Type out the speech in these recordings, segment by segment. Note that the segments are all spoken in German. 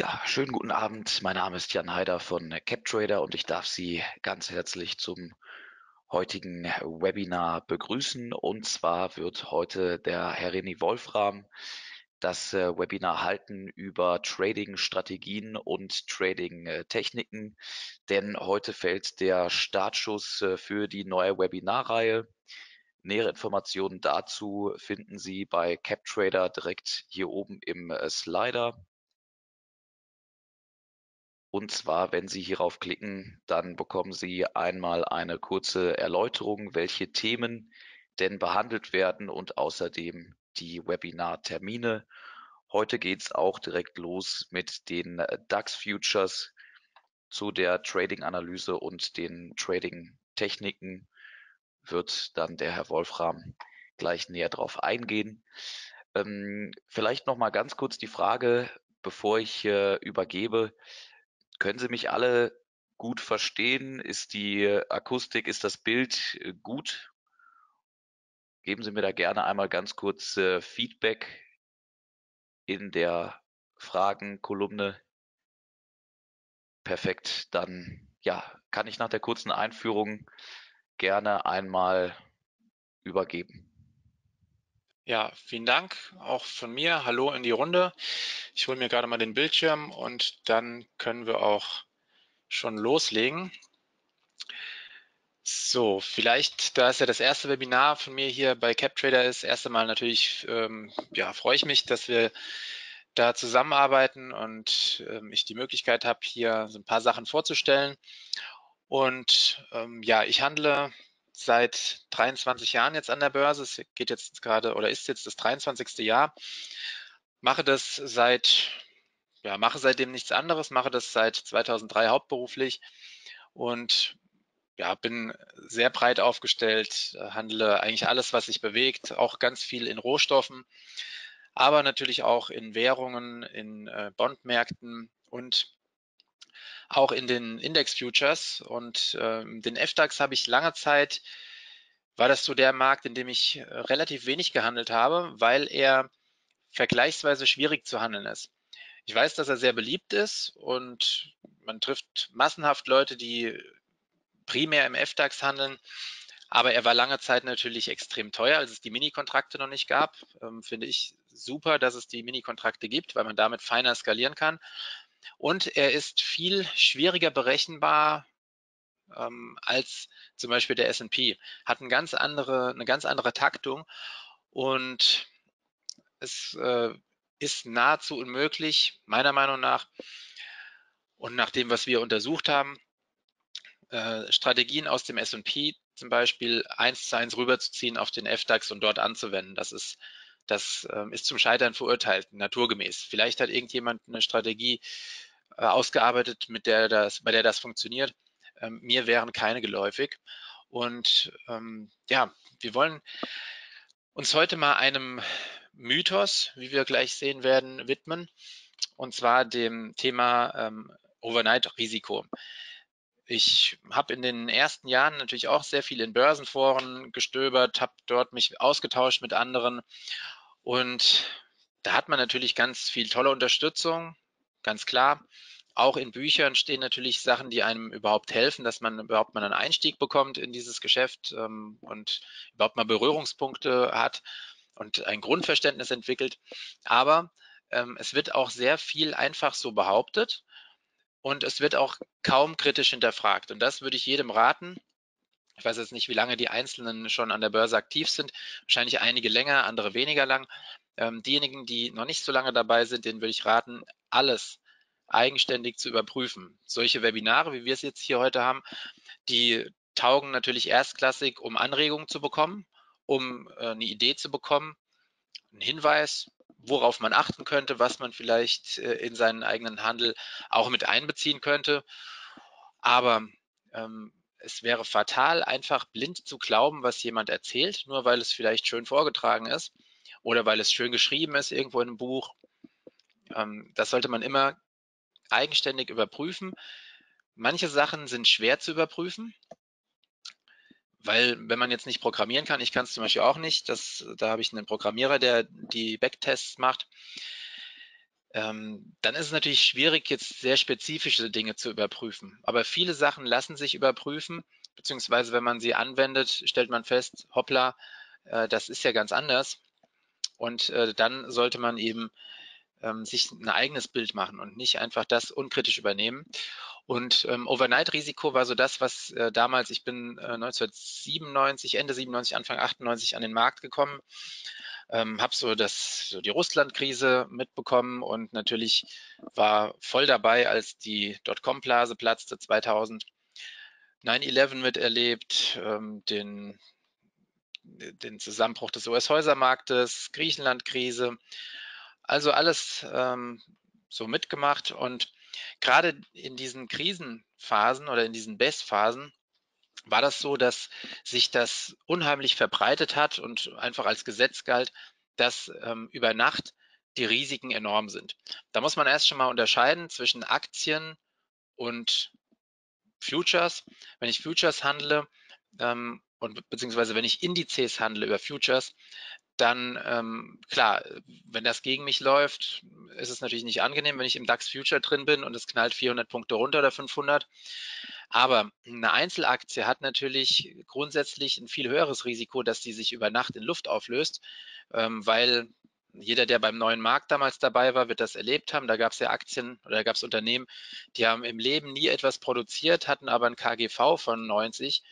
Ja, schönen guten Abend. Mein Name ist Jan Heider von CapTrader und ich darf Sie ganz herzlich zum heutigen Webinar begrüßen. Und zwar wird heute der Herr René Wolfram das Webinar halten über Trading-Strategien und Trading-Techniken, denn heute fällt der Startschuss für die neue Webinarreihe. Nähere Informationen dazu finden Sie bei CapTrader direkt hier oben im Slider. Und zwar, wenn Sie hierauf klicken, dann bekommen Sie einmal eine kurze Erläuterung, welche Themen denn behandelt werden und außerdem die Webinartermine. Heute geht es auch direkt los mit den DAX-Futures zu der Trading-Analyse und den Trading-Techniken. Wird dann der Herr Wolfram gleich näher drauf eingehen. Vielleicht noch mal ganz kurz die Frage, bevor ich übergebe. Können Sie mich alle gut verstehen? Ist die Akustik, ist das Bild gut? Geben Sie mir da gerne einmal ganz kurz Feedback in der Fragenkolumne. Perfekt, dann ja, kann ich nach der kurzen Einführung gerne einmal übergeben. Ja, vielen Dank auch von mir. Hallo in die Runde. Ich hole mir gerade mal den Bildschirm und dann können wir auch schon loslegen. So, vielleicht, da es ja das erste Webinar von mir hier bei CapTrader ist, erst einmal natürlich ja, freue ich mich, dass wir da zusammenarbeiten und ich die Möglichkeit habe, hier so ein paar Sachen vorzustellen. Und ja, ich handle seit 23 Jahren jetzt an der Börse. Es geht jetzt gerade oder ist jetzt das 23. Jahr. Mache das seit, ja, mache seitdem nichts anderes, mache das seit 2003 hauptberuflich und ja, bin sehr breit aufgestellt, handle eigentlich alles, was sich bewegt, auch ganz viel in Rohstoffen, aber natürlich auch in Währungen, in Bondmärkten und auch in den Index-Futures und den FDAX habe ich lange Zeit, war das so der Markt, in dem ich relativ wenig gehandelt habe, weil er vergleichsweise schwierig zu handeln ist. Ich weiß, dass er sehr beliebt ist und man trifft massenhaft Leute, die primär im FDAX handeln, aber er war lange Zeit natürlich extrem teuer, als es die Minikontrakte noch nicht gab. Finde ich super, dass es die Minikontrakte gibt, weil man damit feiner skalieren kann. Und er ist viel schwieriger berechenbar als zum Beispiel der S&P. Hat eine ganz andere Taktung und es ist nahezu unmöglich, meiner Meinung nach, und nach dem, was wir untersucht haben, Strategien aus dem S&P zum Beispiel 1:1 rüberzuziehen auf den FDAX und dort anzuwenden. Das ist zum Scheitern verurteilt, naturgemäß. Vielleicht hat irgendjemand eine Strategie ausgearbeitet, bei der das funktioniert. Mir wären keine geläufig. Und ja, wir wollen uns heute mal einem Mythos, wie wir gleich sehen werden, widmen. Und zwar dem Thema Overnight-Risiko. Ich habe in den ersten Jahren natürlich auch sehr viel in Börsenforen gestöbert, habe dort mich ausgetauscht mit anderen und da hat man natürlich ganz viel tolle Unterstützung, ganz klar. Auch in Büchern stehen natürlich Sachen, die einem überhaupt helfen, dass man überhaupt mal einen Einstieg bekommt in dieses Geschäft und überhaupt mal Berührungspunkte hat und ein Grundverständnis entwickelt. Aber es wird auch sehr viel einfach so behauptet. Und es wird auch kaum kritisch hinterfragt. Und das würde ich jedem raten. Ich weiß jetzt nicht, wie lange die Einzelnen schon an der Börse aktiv sind. Wahrscheinlich einige länger, andere weniger lang. Diejenigen, die noch nicht so lange dabei sind, denen würde ich raten, alles eigenständig zu überprüfen. Solche Webinare, wie wir es jetzt hier heute haben, die taugen natürlich erstklassig, um Anregungen zu bekommen, um eine Idee zu bekommen, einen Hinweis, worauf man achten könnte, was man vielleicht in seinen eigenen Handel auch mit einbeziehen könnte. Aber es wäre fatal, einfach blind zu glauben, was jemand erzählt, nur weil es vielleicht schön vorgetragen ist oder weil es schön geschrieben ist irgendwo in einem Buch. Das sollte man immer eigenständig überprüfen. Manche Sachen sind schwer zu überprüfen, weil wenn man jetzt nicht programmieren kann, ich kann es zum Beispiel auch nicht, da habe ich einen Programmierer, der die Backtests macht, dann ist es natürlich schwierig, jetzt sehr spezifische Dinge zu überprüfen. Aber viele Sachen lassen sich überprüfen, beziehungsweise wenn man sie anwendet, stellt man fest, hoppla, das ist ja ganz anders. Und dann sollte man eben sich ein eigenes Bild machen und nicht einfach das unkritisch übernehmen. Und Overnight-Risiko war so das, was damals, ich bin 1997, Ende 97, Anfang 98 an den Markt gekommen, habe so die Russland-Krise mitbekommen und natürlich war voll dabei, als die Dotcom-Blase platzte 2000, 9/11 miterlebt, den Zusammenbruch des US-Häusermarktes, Griechenland-Krise, also alles so mitgemacht. Und gerade in diesen Krisenphasen oder in diesen Bestphasen war das so, dass sich das unheimlich verbreitet hat und einfach als Gesetz galt, dass über Nacht die Risiken enorm sind. Da muss man erst schon mal unterscheiden zwischen Aktien und Futures. Wenn ich Futures handle und beziehungsweise wenn ich Indizes handle über Futures, dann klar, wenn das gegen mich läuft, ist es natürlich nicht angenehm, wenn ich im DAX Future drin bin und es knallt 400 Punkte runter oder 500. Aber eine Einzelaktie hat natürlich grundsätzlich ein viel höheres Risiko, dass die sich über Nacht in Luft auflöst, weil jeder, der beim neuen Markt damals dabei war, wird das erlebt haben. Da gab es ja Aktien oder da gab es Unternehmen, die haben im Leben nie etwas produziert, hatten aber ein KGV von 90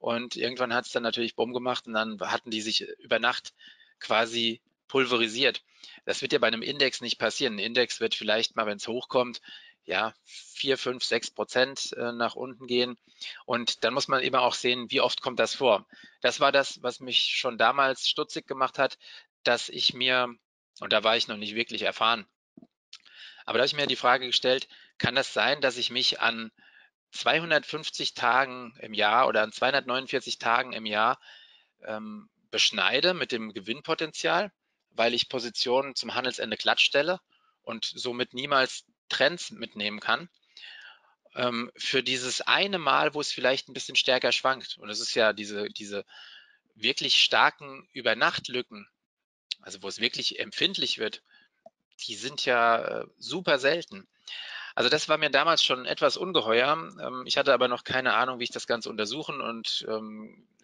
und irgendwann hat es dann natürlich Bumm gemacht und dann hatten die sich über Nacht quasi pulverisiert. Das wird ja bei einem Index nicht passieren. Ein Index wird vielleicht mal, wenn es hochkommt, ja, 4, 5, 6% nach unten gehen. Und dann muss man eben auch sehen, wie oft kommt das vor. Das war das, was mich schon damals stutzig gemacht hat, dass ich mir, und da war ich noch nicht wirklich erfahren, aber da habe ich mir die Frage gestellt, kann das sein, dass ich mich an 250 Tagen im Jahr oder an 249 Tagen im Jahr beschneide mit dem Gewinnpotenzial, weil ich Positionen zum Handelsende glattstelle und somit niemals Trends mitnehmen kann, für dieses eine Mal, wo es vielleicht ein bisschen stärker schwankt. Und es ist ja diese wirklich starken Übernachtlücken, also wo es wirklich empfindlich wird, die sind ja super selten. Also das war mir damals schon etwas ungeheuer. Ich hatte aber noch keine Ahnung, wie ich das Ganze untersuchen und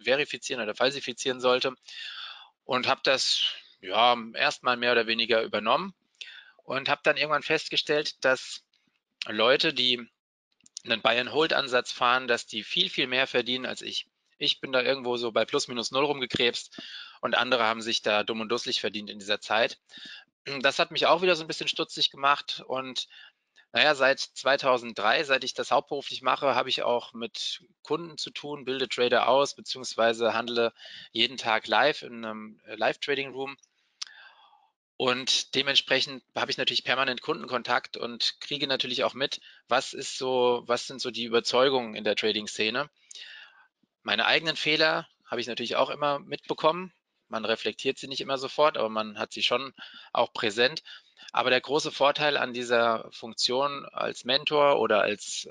verifizieren oder falsifizieren sollte und habe das ja erstmal mehr oder weniger übernommen und habe dann irgendwann festgestellt, dass Leute, die einen Buy-and-Hold-Ansatz fahren, dass die viel, viel mehr verdienen als ich. Ich bin da irgendwo so bei ±0 rumgekrebst und andere haben sich da dumm und dusselig verdient in dieser Zeit. Das hat mich auch wieder so ein bisschen stutzig gemacht und naja, seit 2003, seit ich das hauptberuflich mache, habe ich auch mit Kunden zu tun, bilde Trader aus, beziehungsweise handle jeden Tag live in einem Live-Trading-Room. Und dementsprechend habe ich natürlich permanent Kundenkontakt und kriege natürlich auch mit, was sind so die Überzeugungen in der Trading-Szene. Meine eigenen Fehler habe ich natürlich auch immer mitbekommen. Man reflektiert sie nicht immer sofort, aber man hat sie schon auch präsent. Aber der große Vorteil an dieser Funktion als Mentor oder als,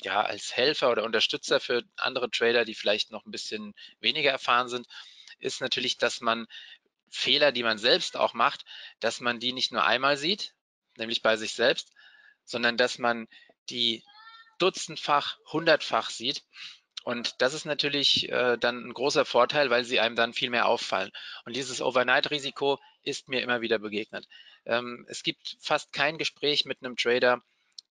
ja, als Helfer oder Unterstützer für andere Trader, die vielleicht noch ein bisschen weniger erfahren sind, ist natürlich, dass man Fehler, die man selbst auch macht, dass man die nicht nur einmal sieht, nämlich bei sich selbst, sondern dass man die dutzendfach, hundertfach sieht. Und das ist natürlich dann ein großer Vorteil, weil sie einem dann viel mehr auffallen. Und dieses Overnight-Risiko ist mir immer wieder begegnet. Es gibt fast kein Gespräch mit einem Trader,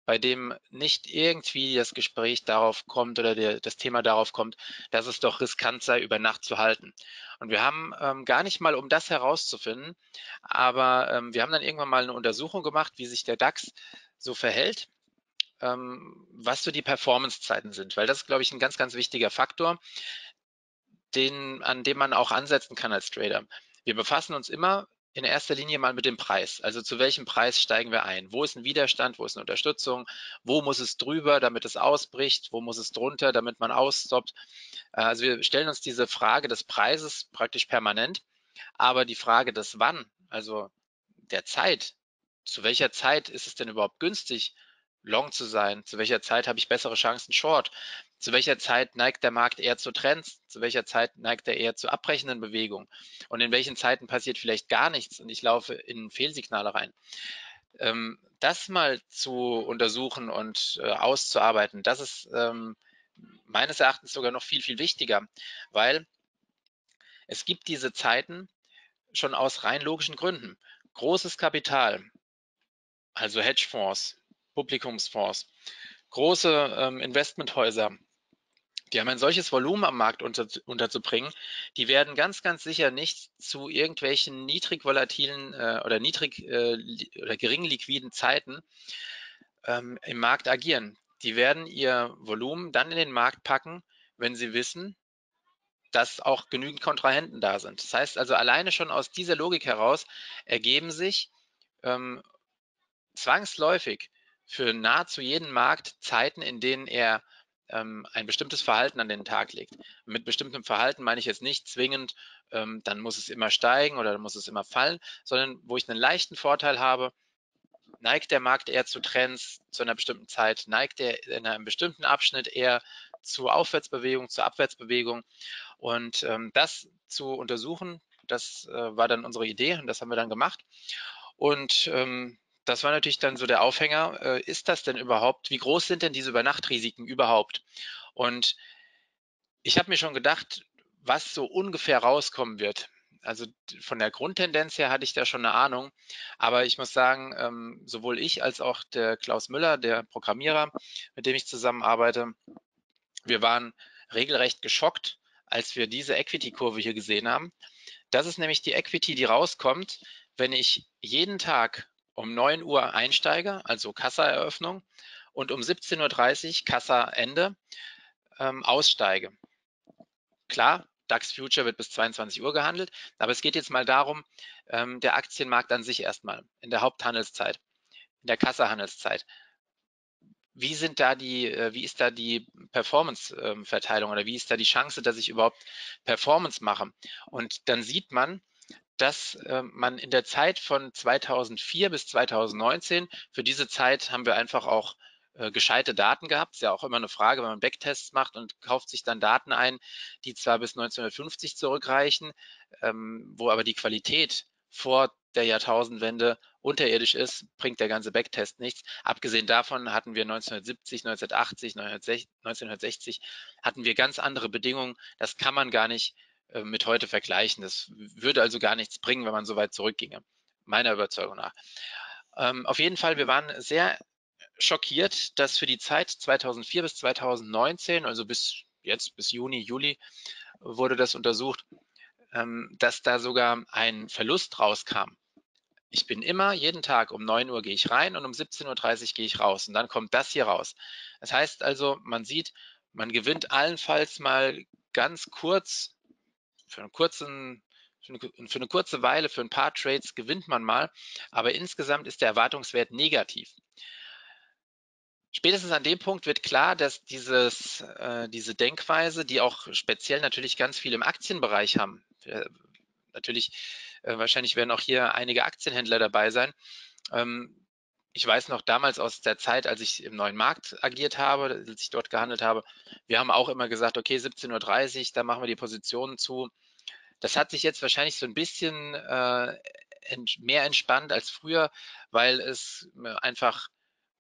bei dem nicht irgendwie das Gespräch darauf kommt oder das Thema darauf kommt, dass es doch riskant sei, über Nacht zu halten. Und wir haben gar nicht mal, um das herauszufinden, aber wir haben dann irgendwann mal eine Untersuchung gemacht, wie sich der DAX so verhält, was so die Performance-Zeiten sind, weil das ist, glaube ich, ein ganz, ganz wichtiger Faktor, an dem man auch ansetzen kann als Trader. Wir befassen uns immer in erster Linie mal mit dem Preis, also zu welchem Preis steigen wir ein, wo ist ein Widerstand, wo ist eine Unterstützung, wo muss es drüber, damit es ausbricht, wo muss es drunter, damit man ausstoppt. Also wir stellen uns diese Frage des Preises praktisch permanent, aber die Frage des Wann, also der Zeit, zu welcher Zeit ist es denn überhaupt günstig, long zu sein, zu welcher Zeit habe ich bessere Chancen short, zu welcher Zeit neigt der Markt eher zu Trends, zu welcher Zeit neigt er eher zu abbrechenden Bewegungen und in welchen Zeiten passiert vielleicht gar nichts und ich laufe in Fehlsignale rein. das mal zu untersuchen und auszuarbeiten, das ist meines Erachtens sogar noch viel, viel wichtiger, weil es gibt diese Zeiten schon aus rein logischen Gründen. Großes Kapital, also Hedgefonds, Publikumsfonds, große Investmenthäuser, die haben ein solches Volumen am Markt unterzubringen, die werden ganz, ganz sicher nicht zu irgendwelchen niedrig volatilen oder gering liquiden Zeiten im Markt agieren. Die werden ihr Volumen dann in den Markt packen, wenn sie wissen, dass auch genügend Kontrahenten da sind. Das heißt also, alleine schon aus dieser Logik heraus ergeben sich zwangsläufig für nahezu jeden Markt Zeiten, in denen er ein bestimmtes Verhalten an den Tag legt. Mit bestimmtem Verhalten meine ich jetzt nicht zwingend, dann muss es immer steigen oder dann muss es immer fallen, sondern wo ich einen leichten Vorteil habe, neigt der Markt eher zu Trends zu einer bestimmten Zeit, neigt er in einem bestimmten Abschnitt eher zu Aufwärtsbewegung, zu Abwärtsbewegung. Und das zu untersuchen, das war dann unsere Idee und das haben wir dann gemacht. Und das war natürlich dann so der Aufhänger, ist das denn überhaupt, wie groß sind denn diese Übernachtrisiken überhaupt? Und ich habe mir schon gedacht, was so ungefähr rauskommen wird. Also von der Grundtendenz her hatte ich da schon eine Ahnung, aber ich muss sagen, sowohl ich als auch der Klaus Müller, der Programmierer, mit dem ich zusammenarbeite, wir waren regelrecht geschockt, als wir diese Equity-Kurve hier gesehen haben. Das ist nämlich die Equity, die rauskommt, wenn ich jeden Tag um 9 Uhr einsteige, also Kassaeröffnung, und um 17:30 Uhr Kassaende aussteige. Klar, DAX Future wird bis 22 Uhr gehandelt, aber es geht jetzt mal darum, der Aktienmarkt an sich erstmal in der Haupthandelszeit, in der Kassahandelszeit. Wie ist da die Performance-Verteilung oder wie ist da die Chance, dass ich überhaupt Performance mache? Und dann sieht man, dass man in der Zeit von 2004 bis 2019, für diese Zeit haben wir einfach auch gescheite Daten gehabt. Ist ja auch immer eine Frage, wenn man Backtests macht und kauft sich dann Daten ein, die zwar bis 1950 zurückreichen, wo aber die Qualität vor der Jahrtausendwende unterirdisch ist, bringt der ganze Backtest nichts. Abgesehen davon hatten wir 1970, 1980, 1960 hatten wir ganz andere Bedingungen. Das kann man gar nicht mit heute vergleichen. Das würde also gar nichts bringen, wenn man so weit zurückginge, meiner Überzeugung nach. Auf jeden Fall, wir waren sehr schockiert, dass für die Zeit 2004 bis 2019, also bis jetzt, bis Juni, Juli, wurde das untersucht, dass da sogar ein Verlust rauskam. Ich bin immer, jeden Tag um 9 Uhr gehe ich rein und um 17:30 Uhr gehe ich raus und dann kommt das hier raus. Das heißt also, man sieht, man gewinnt allenfalls mal ganz kurz, für eine kurze Weile, für ein paar Trades gewinnt man mal, aber insgesamt ist der Erwartungswert negativ. Spätestens an dem Punkt wird klar, dass diese Denkweise, die auch speziell natürlich ganz viel im Aktienbereich haben, wahrscheinlich werden auch hier einige Aktienhändler dabei sein. Ich weiß noch damals aus der Zeit, als ich im neuen Markt agiert habe, als ich dort gehandelt habe, wir haben auch immer gesagt, okay, 17:30 Uhr, da machen wir die Positionen zu. Das hat sich jetzt wahrscheinlich so ein bisschen mehr entspannt als früher, weil es einfach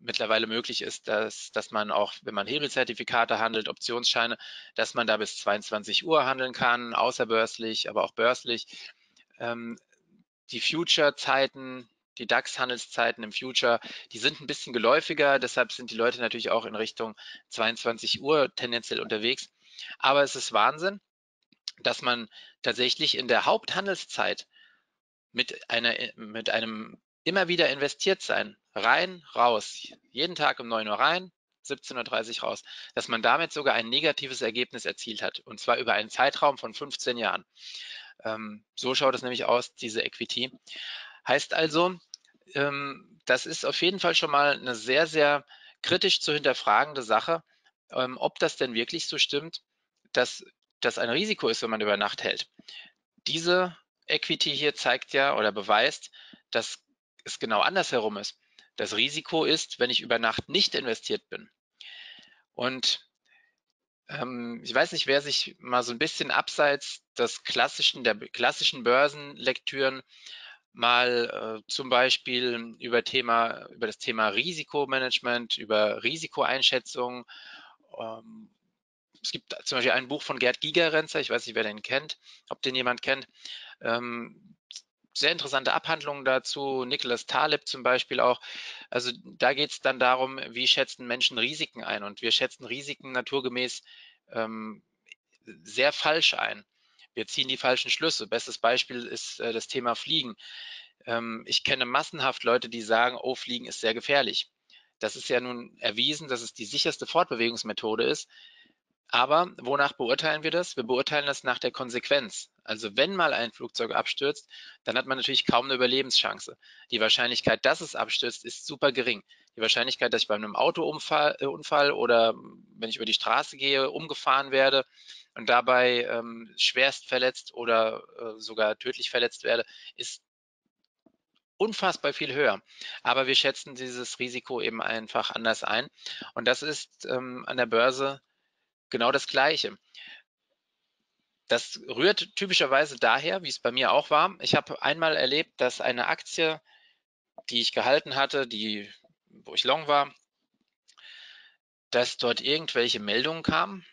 mittlerweile möglich ist, dass man auch, wenn man Hebelzertifikate handelt, Optionsscheine, dass man da bis 22 Uhr handeln kann, außerbörslich, aber auch börslich. Die Future-Zeiten, die DAX-Handelszeiten im Future, die sind ein bisschen geläufiger, deshalb sind die Leute natürlich auch in Richtung 22 Uhr tendenziell unterwegs. Aber es ist Wahnsinn, dass man tatsächlich in der Haupthandelszeit mit einem immer wieder investiert sein, rein, raus, jeden Tag um 9 Uhr rein, 17:30 Uhr raus, dass man damit sogar ein negatives Ergebnis erzielt hat, und zwar über einen Zeitraum von 15 Jahren. So schaut es nämlich aus, diese Equity. Heißt also, das ist auf jeden Fall schon mal eine sehr, sehr kritisch zu hinterfragende Sache, ob das denn wirklich so stimmt, dass das ein Risiko ist, wenn man über Nacht hält. Diese Equity hier zeigt ja oder beweist, dass es genau andersherum ist. Das Risiko ist, wenn ich über Nacht nicht investiert bin. Und ich weiß nicht, wer sich mal so ein bisschen abseits der klassischen Börsenlektüren mal zum Beispiel über das Thema Risikomanagement, über Risikoeinschätzung. Es gibt zum Beispiel ein Buch von Gerd Gigerenzer, ich weiß nicht, wer den kennt, ob den jemand kennt. Sehr interessante Abhandlungen dazu, Nicholas Taleb zum Beispiel auch. Also da geht es dann darum, wie schätzen Menschen Risiken ein, und wir schätzen Risiken naturgemäß sehr falsch ein. Wir ziehen die falschen Schlüsse. Bestes Beispiel ist das Thema Fliegen. Ich kenne massenhaft Leute, die sagen, oh, Fliegen ist sehr gefährlich. Das ist ja nun erwiesen, dass es die sicherste Fortbewegungsmethode ist. Aber wonach beurteilen wir das? Wir beurteilen das nach der Konsequenz. Also wenn mal ein Flugzeug abstürzt, dann hat man natürlich kaum eine Überlebenschance. Die Wahrscheinlichkeit, dass es abstürzt, ist super gering. Die Wahrscheinlichkeit, dass ich bei einem Autounfall oder wenn ich über die Straße gehe, umgefahren werde und dabei schwerst verletzt oder sogar tödlich verletzt werde, ist unfassbar viel höher. Aber wir schätzen dieses Risiko eben einfach anders ein. Und das ist an der Börse genau das Gleiche. Das rührt typischerweise daher, wie es bei mir auch war. Ich habe einmal erlebt, dass eine Aktie, die ich gehalten hatte, wo ich long war, dass dort irgendwelche Meldungen kamen,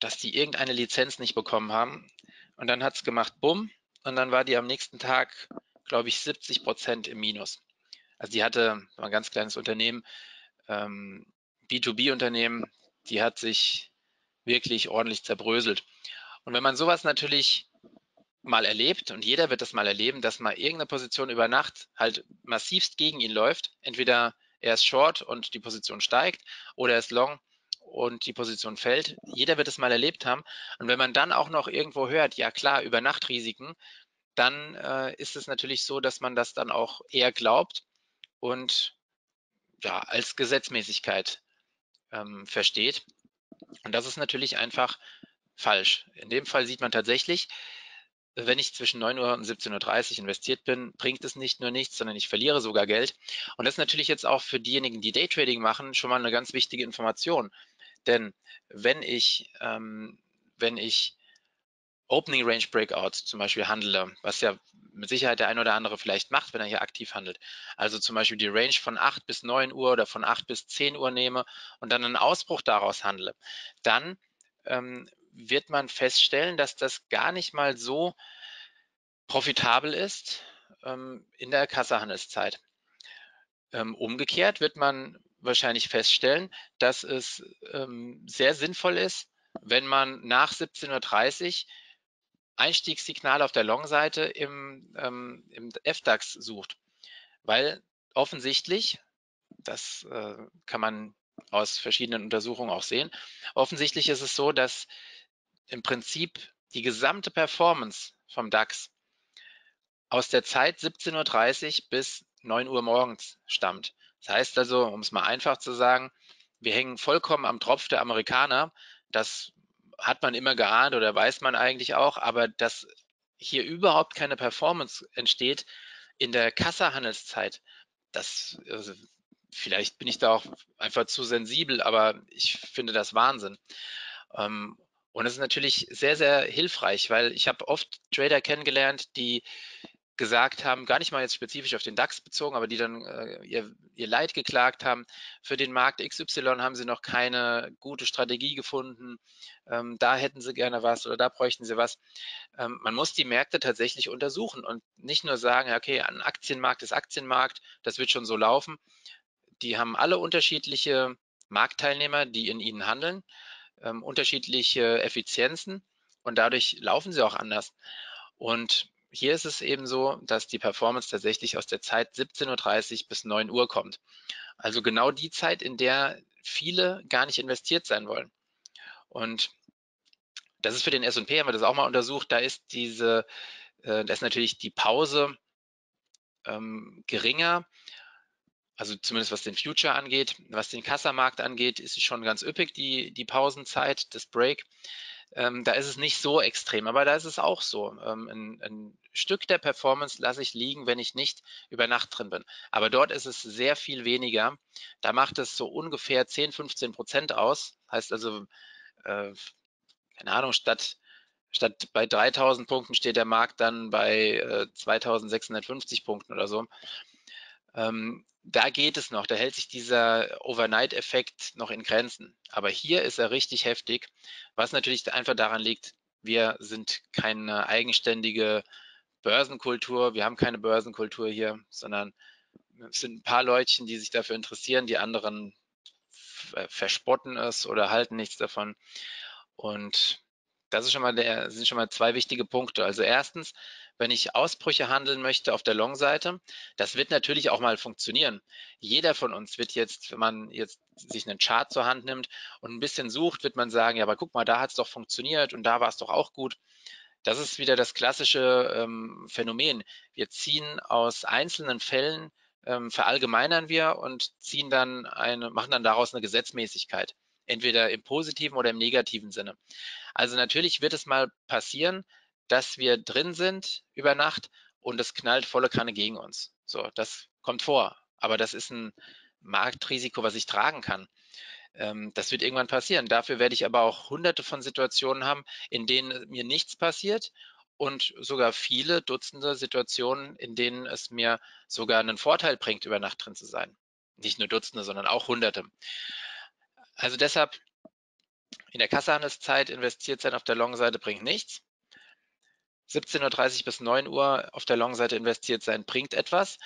dass die irgendeine Lizenz nicht bekommen haben. Und dann hat es gemacht, bumm, und dann war die am nächsten Tag, glaube ich, 70% im Minus. Also die hatte, war ein ganz kleines Unternehmen, B2B-Unternehmen, die hat sich wirklich ordentlich zerbröselt. Und wenn man sowas natürlich mal erlebt, und jeder wird das mal erleben, dass mal irgendeine Position über Nacht halt massivst gegen ihn läuft, entweder er ist short und die Position steigt oder er ist long und die Position fällt. Jeder wird es mal erlebt haben. Und wenn man dann auch noch irgendwo hört, ja klar, Übernachtrisiken, dann ist es natürlich so, dass man das dann auch eher glaubt und ja, als Gesetzmäßigkeit versteht. Und das ist natürlich einfach falsch. In dem Fall sieht man tatsächlich, wenn ich zwischen 9 Uhr und 17.30 Uhr investiert bin, bringt es nicht nur nichts, sondern ich verliere sogar Geld. Und das ist natürlich jetzt auch für diejenigen, die Daytrading machen, schon mal eine ganz wichtige Information. Denn wenn ich Opening Range Breakouts zum Beispiel handle, was ja mit Sicherheit der ein oder andere vielleicht macht, wenn er hier aktiv handelt, also zum Beispiel die Range von 8 bis 9 Uhr oder von 8 bis 10 Uhr nehme und dann einen Ausbruch daraus handle, dann wird man feststellen, dass das gar nicht mal so profitabel ist in der Kassahandelszeit. Umgekehrt wird man wahrscheinlich feststellen, dass es sehr sinnvoll ist, wenn man nach 17.30 Uhr Einstiegssignal auf der Long-Seite im FDAX sucht, weil offensichtlich, das kann man aus verschiedenen Untersuchungen auch sehen, offensichtlich ist es so, dass im Prinzip die gesamte Performance vom DAX aus der Zeit 17.30 Uhr bis 9 Uhr morgens stammt. Das heißt also, um es mal einfach zu sagen, wir hängen vollkommen am Tropf der Amerikaner. Das hat man immer geahnt oder weiß man eigentlich auch, aber dass hier überhaupt keine Performance entsteht in der Kassahandelszeit, das, also vielleicht bin ich da auch einfach zu sensibel, aber ich finde das Wahnsinn. Und es ist natürlich sehr, sehr hilfreich, weil ich habe oft Trader kennengelernt, die gesagt haben, gar nicht mal jetzt spezifisch auf den DAX bezogen, aber die dann ihr Leid geklagt haben. Für den Markt XY haben sie noch keine gute Strategie gefunden. Da hätten sie gerne was oder da bräuchten sie was. Man muss die Märkte tatsächlich untersuchen und nicht nur sagen, okay, ein Aktienmarkt ist Aktienmarkt, das wird schon so laufen. Die haben alle unterschiedliche Marktteilnehmer, die in ihnen handeln, unterschiedliche Effizienzen und dadurch laufen sie auch anders. Und hier ist es eben so, dass die Performance tatsächlich aus der Zeit 17.30 Uhr bis 9 Uhr kommt. Also genau die Zeit, in der viele gar nicht investiert sein wollen. Und das ist für den S&P, haben wir das auch mal untersucht, da ist natürlich die Pause geringer. Also zumindest was den Future angeht, was den Kassamarkt angeht, ist es schon ganz üppig, die Pausenzeit, das Break. Da ist es nicht so extrem, aber da ist es auch so. Ein Stück der Performance lasse ich liegen, wenn ich nicht über Nacht drin bin. Aber dort ist es sehr viel weniger. Da macht es so ungefähr 10, 15% aus. Heißt also, keine Ahnung, statt statt bei 3000 Punkten steht der Markt dann bei 2650 Punkten oder so. Da geht es noch, da hält sich dieser Overnight-Effekt noch in Grenzen. Aber hier ist er richtig heftig, was natürlich einfach daran liegt, wir sind keine eigenständige Börsenkultur, wir haben keine Börsenkultur hier, sondern es sind ein paar Leutchen, die sich dafür interessieren, die anderen verspotten es oder halten nichts davon. Und das ist schon mal sind schon mal zwei wichtige Punkte. Also erstens, wenn ich Ausbrüche handeln möchte auf der Long-Seite, das wird natürlich auch mal funktionieren. Jeder von uns wird jetzt, wenn man jetzt sich einen Chart zur Hand nimmt und ein bisschen sucht, wird man sagen, ja, aber guck mal, da hat es doch funktioniert und da war es doch auch gut. Das ist wieder das klassische Phänomen. Wir ziehen aus einzelnen Fällen, verallgemeinern wir und ziehen dann machen dann daraus eine Gesetzmäßigkeit. Entweder im positiven oder im negativen Sinne. Also natürlich wird es mal passieren, dass wir drin sind über Nacht und es knallt volle Kanne gegen uns. So, das kommt vor, aber das ist ein Marktrisiko, was ich tragen kann. Das wird irgendwann passieren. Dafür werde ich aber auch hunderte von Situationen haben, in denen mir nichts passiert und sogar viele Dutzende Situationen, in denen es mir sogar einen Vorteil bringt, über Nacht drin zu sein. Nicht nur Dutzende, sondern auch Hunderte. Also deshalb, in der Kassehandelszeit investiert sein auf der Long-Seite bringt nichts. 17:30 Uhr bis 9 Uhr auf der Long-Seite investiert sein bringt etwas.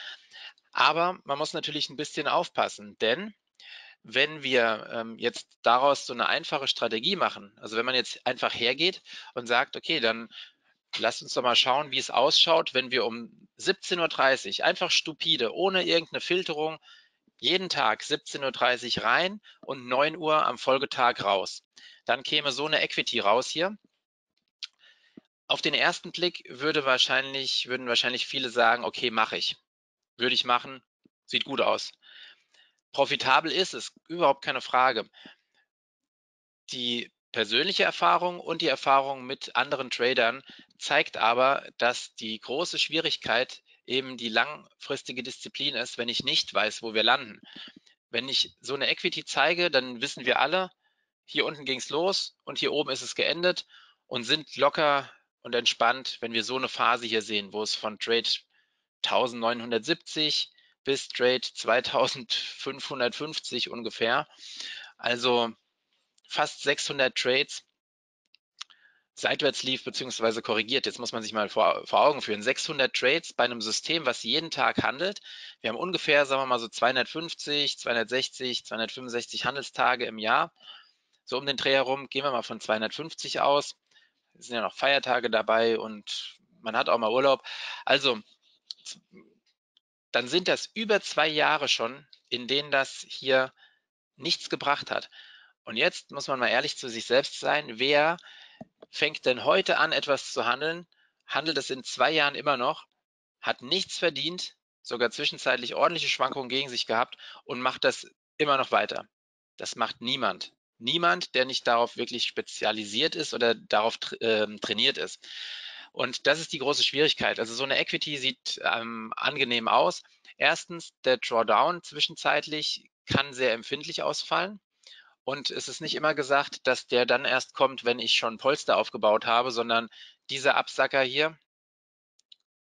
Aber man muss natürlich ein bisschen aufpassen, denn wenn wir jetzt daraus so eine einfache Strategie machen, also wenn man jetzt einfach hergeht und sagt, okay, dann lasst uns doch mal schauen, wie es ausschaut, wenn wir um 17:30 Uhr einfach stupide, ohne irgendeine Filterung, jeden Tag 17:30 Uhr rein und 9 Uhr am Folgetag raus. Dann käme so eine Equity raus hier. Auf den ersten Blick würden wahrscheinlich viele sagen, okay, mache ich. Würde ich machen, sieht gut aus. Profitabel ist es, überhaupt keine Frage. Die persönliche Erfahrung und die Erfahrung mit anderen Tradern zeigt aber, dass die große Schwierigkeit eben die langfristige Disziplin ist, wenn ich nicht weiß, wo wir landen. Wenn ich so eine Equity zeige, dann wissen wir alle, hier unten ging es los und hier oben ist es geendet und sind locker und entspannt, wenn wir so eine Phase hier sehen, wo es von Trade 1970 bis Trade 2550 ungefähr, also fast 600 Trades, seitwärts lief bzw. korrigiert. Jetzt muss man sich mal vor Augen führen. 600 Trades bei einem System, was jeden Tag handelt. Wir haben ungefähr, sagen wir mal so 250, 260, 265 Handelstage im Jahr. So um den Dreh herum, gehen wir mal von 250 aus. Es sind ja noch Feiertage dabei und man hat auch mal Urlaub. Also, dann sind das über 2 Jahre schon, in denen das hier nichts gebracht hat. Und jetzt muss man mal ehrlich zu sich selbst sein, wer fängt denn heute an, etwas zu handeln, handelt es in 2 Jahren immer noch, hat nichts verdient, sogar zwischenzeitlich ordentliche Schwankungen gegen sich gehabt und macht das immer noch weiter. Das macht niemand. Niemand, der nicht darauf wirklich spezialisiert ist oder darauf trainiert ist. Und das ist die große Schwierigkeit. Also so eine Equity sieht angenehm aus. Erstens, der Drawdown zwischenzeitlich kann sehr empfindlich ausfallen. Und es ist nicht immer gesagt, dass der dann erst kommt, wenn ich schon Polster aufgebaut habe, sondern dieser Absacker hier,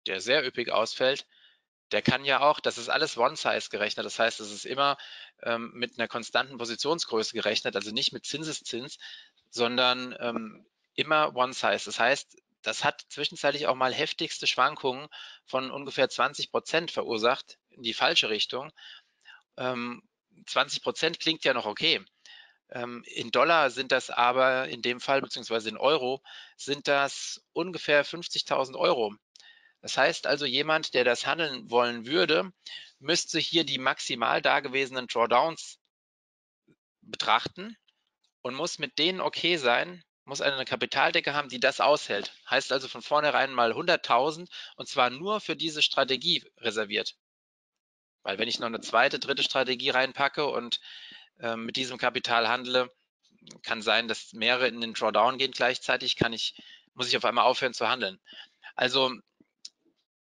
der sehr üppig ausfällt, der kann ja auch, das ist alles One-Size gerechnet, das heißt, es ist immer mit einer konstanten Positionsgröße gerechnet, also nicht mit Zinseszins, sondern immer One-Size. Das heißt, das hat zwischenzeitlich auch mal heftigste Schwankungen von ungefähr 20% verursacht, in die falsche Richtung. 20% klingt ja noch okay. In Dollar sind das aber in dem Fall, beziehungsweise in Euro, sind das ungefähr 50.000 Euro. Das heißt also, jemand, der das handeln wollen würde, müsste hier die maximal dagewesenen Drawdowns betrachten und muss mit denen okay sein, muss eine Kapitaldecke haben, die das aushält. Heißt also von vornherein mal 100.000 und zwar nur für diese Strategie reserviert. Weil wenn ich noch eine zweite, dritte Strategie reinpacke und mit diesem Kapital handle, kann sein, dass mehrere in den Drawdown gehen gleichzeitig, muss ich auf einmal aufhören zu handeln. Also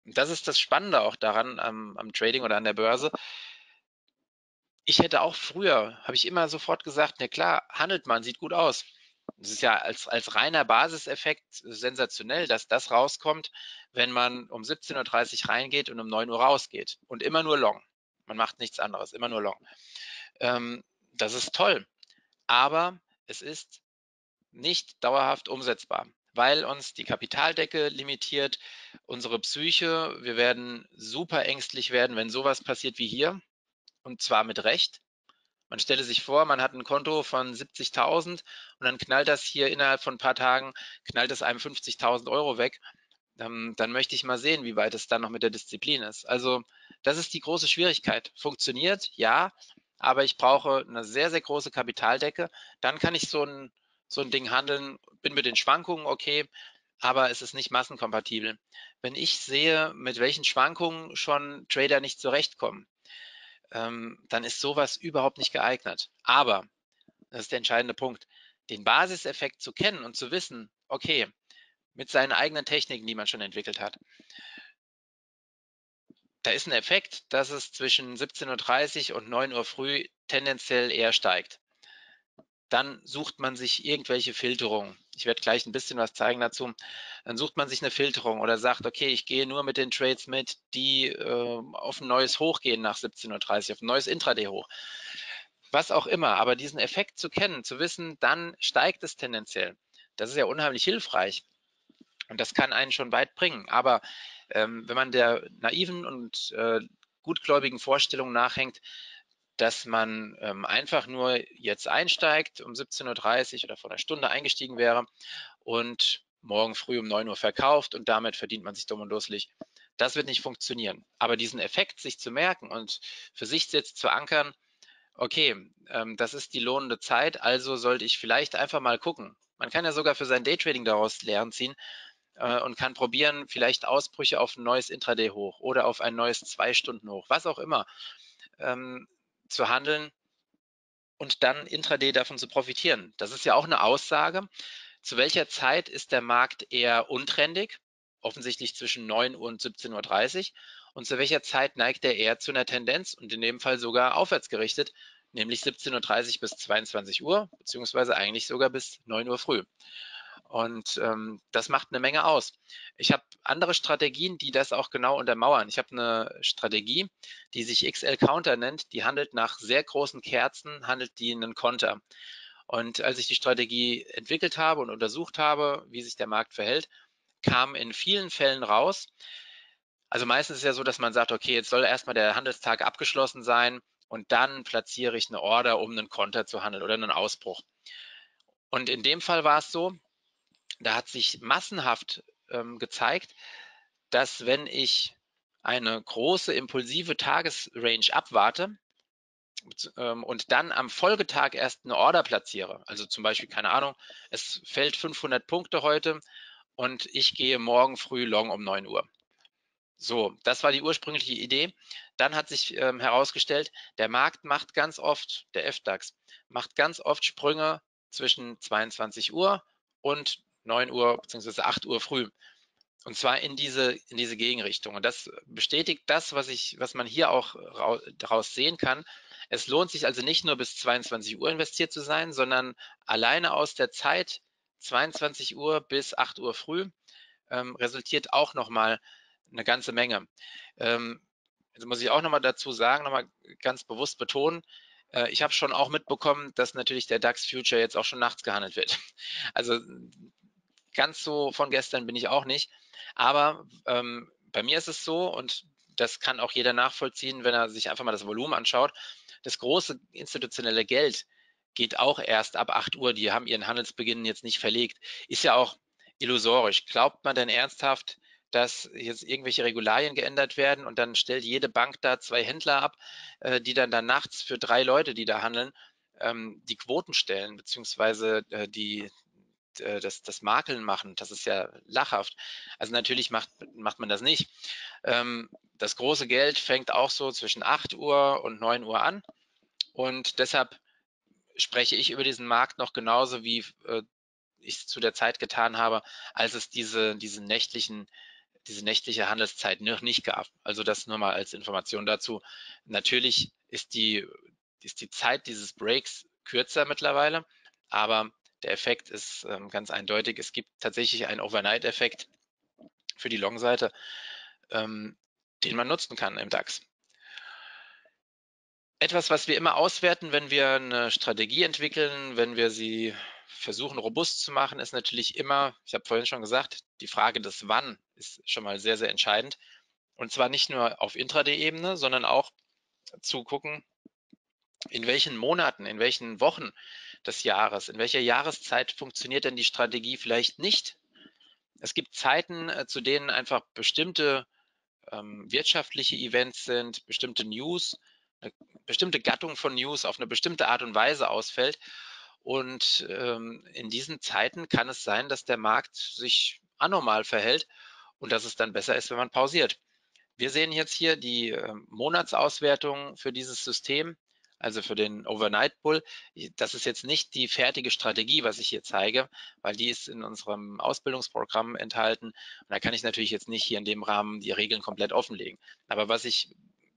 das ist das Spannende auch daran am Trading oder an der Börse. Ich hätte auch früher, habe ich immer sofort gesagt, na klar, handelt man, sieht gut aus. Es ist ja als reiner Basiseffekt sensationell, dass das rauskommt, wenn man um 17:30 Uhr reingeht und um 9 Uhr rausgeht und immer nur long. Man macht nichts anderes, immer nur long. Das ist toll, aber es ist nicht dauerhaft umsetzbar, weil uns die Kapitaldecke limitiert, unsere Psyche. Wir werden super ängstlich werden, wenn sowas passiert wie hier, und zwar mit Recht. Man stelle sich vor, man hat ein Konto von 70.000 und dann knallt das hier innerhalb von ein paar Tagen, knallt das einem 50.000 Euro weg. Dann möchte ich mal sehen, wie weit es dann noch mit der Disziplin ist. Also das ist die große Schwierigkeit. Funktioniert, ja, aber ich brauche eine sehr, sehr große Kapitaldecke. Dann kann ich so ein Ding handeln, bin mit den Schwankungen okay, aber es ist nicht massenkompatibel. Wenn ich sehe, mit welchen Schwankungen schon Trader nicht zurechtkommen, dann ist sowas überhaupt nicht geeignet. Aber, das ist der entscheidende Punkt, den Basiseffekt zu kennen und zu wissen, okay, mit seinen eigenen Techniken, die man schon entwickelt hat. Da ist ein Effekt, dass es zwischen 17:30 Uhr und 9 Uhr früh tendenziell eher steigt. Dann sucht man sich irgendwelche Filterungen. Ich werde gleich ein bisschen was zeigen dazu. Dann sucht man sich eine Filterung oder sagt, okay, ich gehe nur mit den Trades mit, die auf ein neues Hoch gehen nach 17:30 Uhr, auf ein neues Intraday hoch. Was auch immer, aber diesen Effekt zu kennen, zu wissen, dann steigt es tendenziell. Das ist ja unheimlich hilfreich und das kann einen schon weit bringen. Aber wenn man der naiven und gutgläubigen Vorstellung nachhängt, dass man einfach nur jetzt einsteigt, um 17:30 Uhr oder vor einer Stunde eingestiegen wäre und morgen früh um 9 Uhr verkauft und damit verdient man sich dumm und dusselig. Das wird nicht funktionieren. Aber diesen Effekt, sich zu merken und für sich jetzt zu ankern, okay, das ist die lohnende Zeit, also sollte ich vielleicht einfach mal gucken. Man kann ja sogar für sein Daytrading daraus Lehren ziehen und kann probieren, vielleicht Ausbrüche auf ein neues Intraday hoch oder auf ein neues 2-Stunden hoch, was auch immer. Zu handeln und dann Intraday davon zu profitieren. Das ist ja auch eine Aussage. Zu welcher Zeit ist der Markt eher untrendig? Offensichtlich zwischen 9 Uhr und 17:30 Uhr. Und zu welcher Zeit neigt er eher zu einer Tendenz und in dem Fall sogar aufwärts gerichtet, nämlich 17:30 Uhr bis 22 Uhr, beziehungsweise eigentlich sogar bis 9 Uhr früh. Und das macht eine Menge aus. Ich habe andere Strategien, die das auch genau untermauern. Ich habe eine Strategie, die sich XL Counter nennt. Die handelt nach sehr großen Kerzen, handelt die einen Konter. Und als ich die Strategie entwickelt habe und untersucht habe, wie sich der Markt verhält, kam in vielen Fällen raus. Also meistens ist ja so, dass man sagt, okay, jetzt soll erstmal der Handelstag abgeschlossen sein und dann platziere ich eine Order, um einen Konter zu handeln oder einen Ausbruch. Und in dem Fall war es so, da hat sich massenhaft gezeigt, dass wenn ich eine große impulsive Tagesrange abwarte und dann am Folgetag erst eine Order platziere, also zum Beispiel, keine Ahnung, es fällt 500 Punkte heute und ich gehe morgen früh long um 9 Uhr. So, das war die ursprüngliche Idee. Dann hat sich herausgestellt, der Markt macht ganz oft, der FDAX, macht ganz oft Sprünge zwischen 22 Uhr und 9 Uhr bzw. 8 Uhr früh. Und zwar in diese Gegenrichtung. Und das bestätigt das, was man hier auch daraus sehen kann. Es lohnt sich also nicht nur bis 22 Uhr investiert zu sein, sondern alleine aus der Zeit 22 Uhr bis 8 Uhr früh resultiert auch nochmal eine ganze Menge. Also muss ich auch nochmal dazu sagen, nochmal ganz bewusst betonen, ich habe schon auch mitbekommen, dass natürlich der DAX Future jetzt auch schon nachts gehandelt wird. Also ganz so von gestern bin ich auch nicht. Aber bei mir ist es so, und das kann auch jeder nachvollziehen, wenn er sich einfach mal das Volumen anschaut, das große institutionelle Geld geht auch erst ab 8 Uhr. Die haben ihren Handelsbeginn jetzt nicht verlegt. Ist ja auch illusorisch. Glaubt man denn ernsthaft, dass jetzt irgendwelche Regularien geändert werden und dann stellt jede Bank da 2 Händler ab, die dann nachts für 3 Leute, die da handeln, die Quoten stellen, beziehungsweise das Makeln machen? Das ist ja lachhaft. Also natürlich macht man das nicht. Das große Geld fängt auch so zwischen 8 Uhr und 9 Uhr an und deshalb spreche ich über diesen Markt noch genauso, wie ich es zu der Zeit getan habe, als es diese nächtliche Handelszeit noch nicht gab. Also das nur mal als Information dazu. Natürlich ist die Zeit dieses Breaks kürzer mittlerweile, aber Der Effekt ist ganz eindeutig. Es gibt tatsächlich einen Overnight-Effekt für die Long-Seite, den man nutzen kann im DAX. Etwas, was wir immer auswerten, wenn wir eine Strategie entwickeln, wenn wir sie versuchen robust zu machen, ist natürlich immer, ich habe vorhin schon gesagt, die Frage des Wann ist schon mal sehr, sehr entscheidend. Und zwar nicht nur auf Intraday-Ebene, sondern auch zu gucken, in welchen Monaten, in welchen Wochen des Jahres, in welcher Jahreszeit funktioniert denn die Strategie vielleicht nicht. Es gibt Zeiten, zu denen einfach bestimmte wirtschaftliche Events sind, bestimmte News, eine bestimmte Gattung von News auf eine bestimmte Art und Weise ausfällt. Und in diesen Zeiten kann es sein, dass der Markt sich anormal verhält und dass es dann besser ist, wenn man pausiert. Wir sehen jetzt hier die Monatsauswertung für dieses System, also für den Overnight Bull. Das ist jetzt nicht die fertige Strategie, was ich hier zeige, weil die ist in unserem Ausbildungsprogramm enthalten. Und da kann ich natürlich jetzt nicht hier in dem Rahmen die Regeln komplett offenlegen. Aber was ich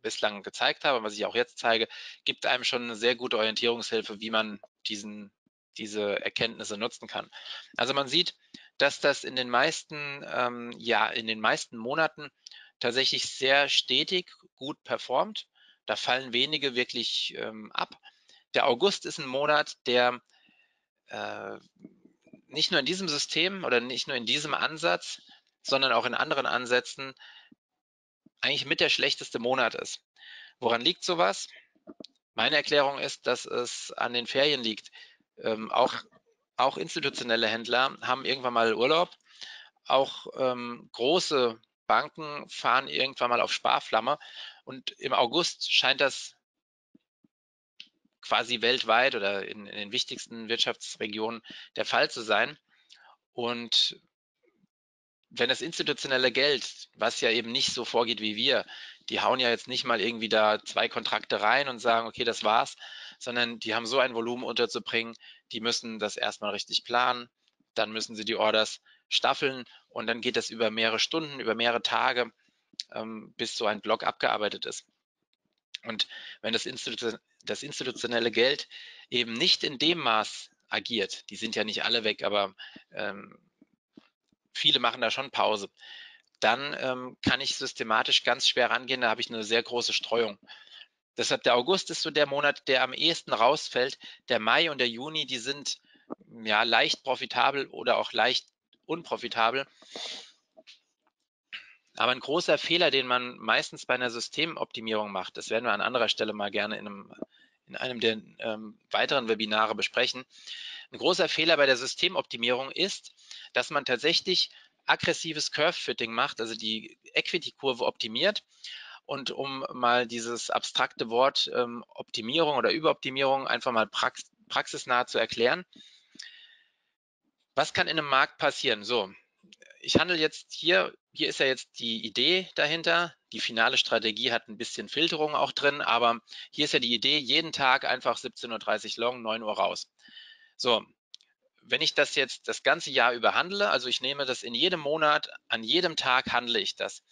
bislang gezeigt habe, was ich auch jetzt zeige, gibt einem schon eine sehr gute Orientierungshilfe, wie man diese Erkenntnisse nutzen kann. Also man sieht, dass das in den meisten, Monaten tatsächlich sehr stetig gut performt. Da fallen wenige wirklich ab. Der August ist ein Monat, der nicht nur in diesem System oder nicht nur in diesem Ansatz, sondern auch in anderen Ansätzen eigentlich mit der schlechteste Monat ist. Woran liegt sowas? Meine Erklärung ist, dass es an den Ferien liegt. Auch institutionelle Händler haben irgendwann mal Urlaub. Auch große Banken fahren irgendwann mal auf Sparflamme. Und im August scheint das quasi weltweit oder in den wichtigsten Wirtschaftsregionen der Fall zu sein. Und wenn das institutionelle Geld, was ja eben nicht so vorgeht wie wir, die hauen ja jetzt nicht mal irgendwie da 2 Kontrakte rein und sagen, okay, das war's, sondern die haben so ein Volumen unterzubringen, die müssen das erstmal richtig planen, dann müssen sie die Orders staffeln und dann geht das über mehrere Stunden, über mehrere Tage, bis so ein Block abgearbeitet ist. Und wenn das institutionelle Geld eben nicht in dem Maß agiert, die sind ja nicht alle weg, aber viele machen da schon Pause, dann kann ich systematisch ganz schwer rangehen, da habe ich eine sehr große Streuung. Deshalb der August ist so der Monat, der am ehesten rausfällt. Der Mai und der Juni, die sind ja leicht profitabel oder auch leicht unprofitabel. Aber ein großer Fehler, den man meistens bei einer Systemoptimierung macht, das werden wir an anderer Stelle mal gerne in einem der weiteren Webinare besprechen. Ein großer Fehler bei der Systemoptimierung ist, dass man tatsächlich aggressives Curve-Fitting macht, also die Equity-Kurve optimiert. Und um mal dieses abstrakte Wort Optimierung oder Überoptimierung einfach mal praxisnah zu erklären. Was kann in einem Markt passieren? So, ich handle jetzt hier ist ja jetzt die Idee dahinter. Die finale Strategie hat ein bisschen Filterung auch drin, aber hier ist ja die Idee, jeden Tag einfach 17:30 Uhr long, 9 Uhr raus. So, wenn ich das jetzt das ganze Jahr über handle, also ich nehme das in jedem Monat, an jedem Tag handle ich das,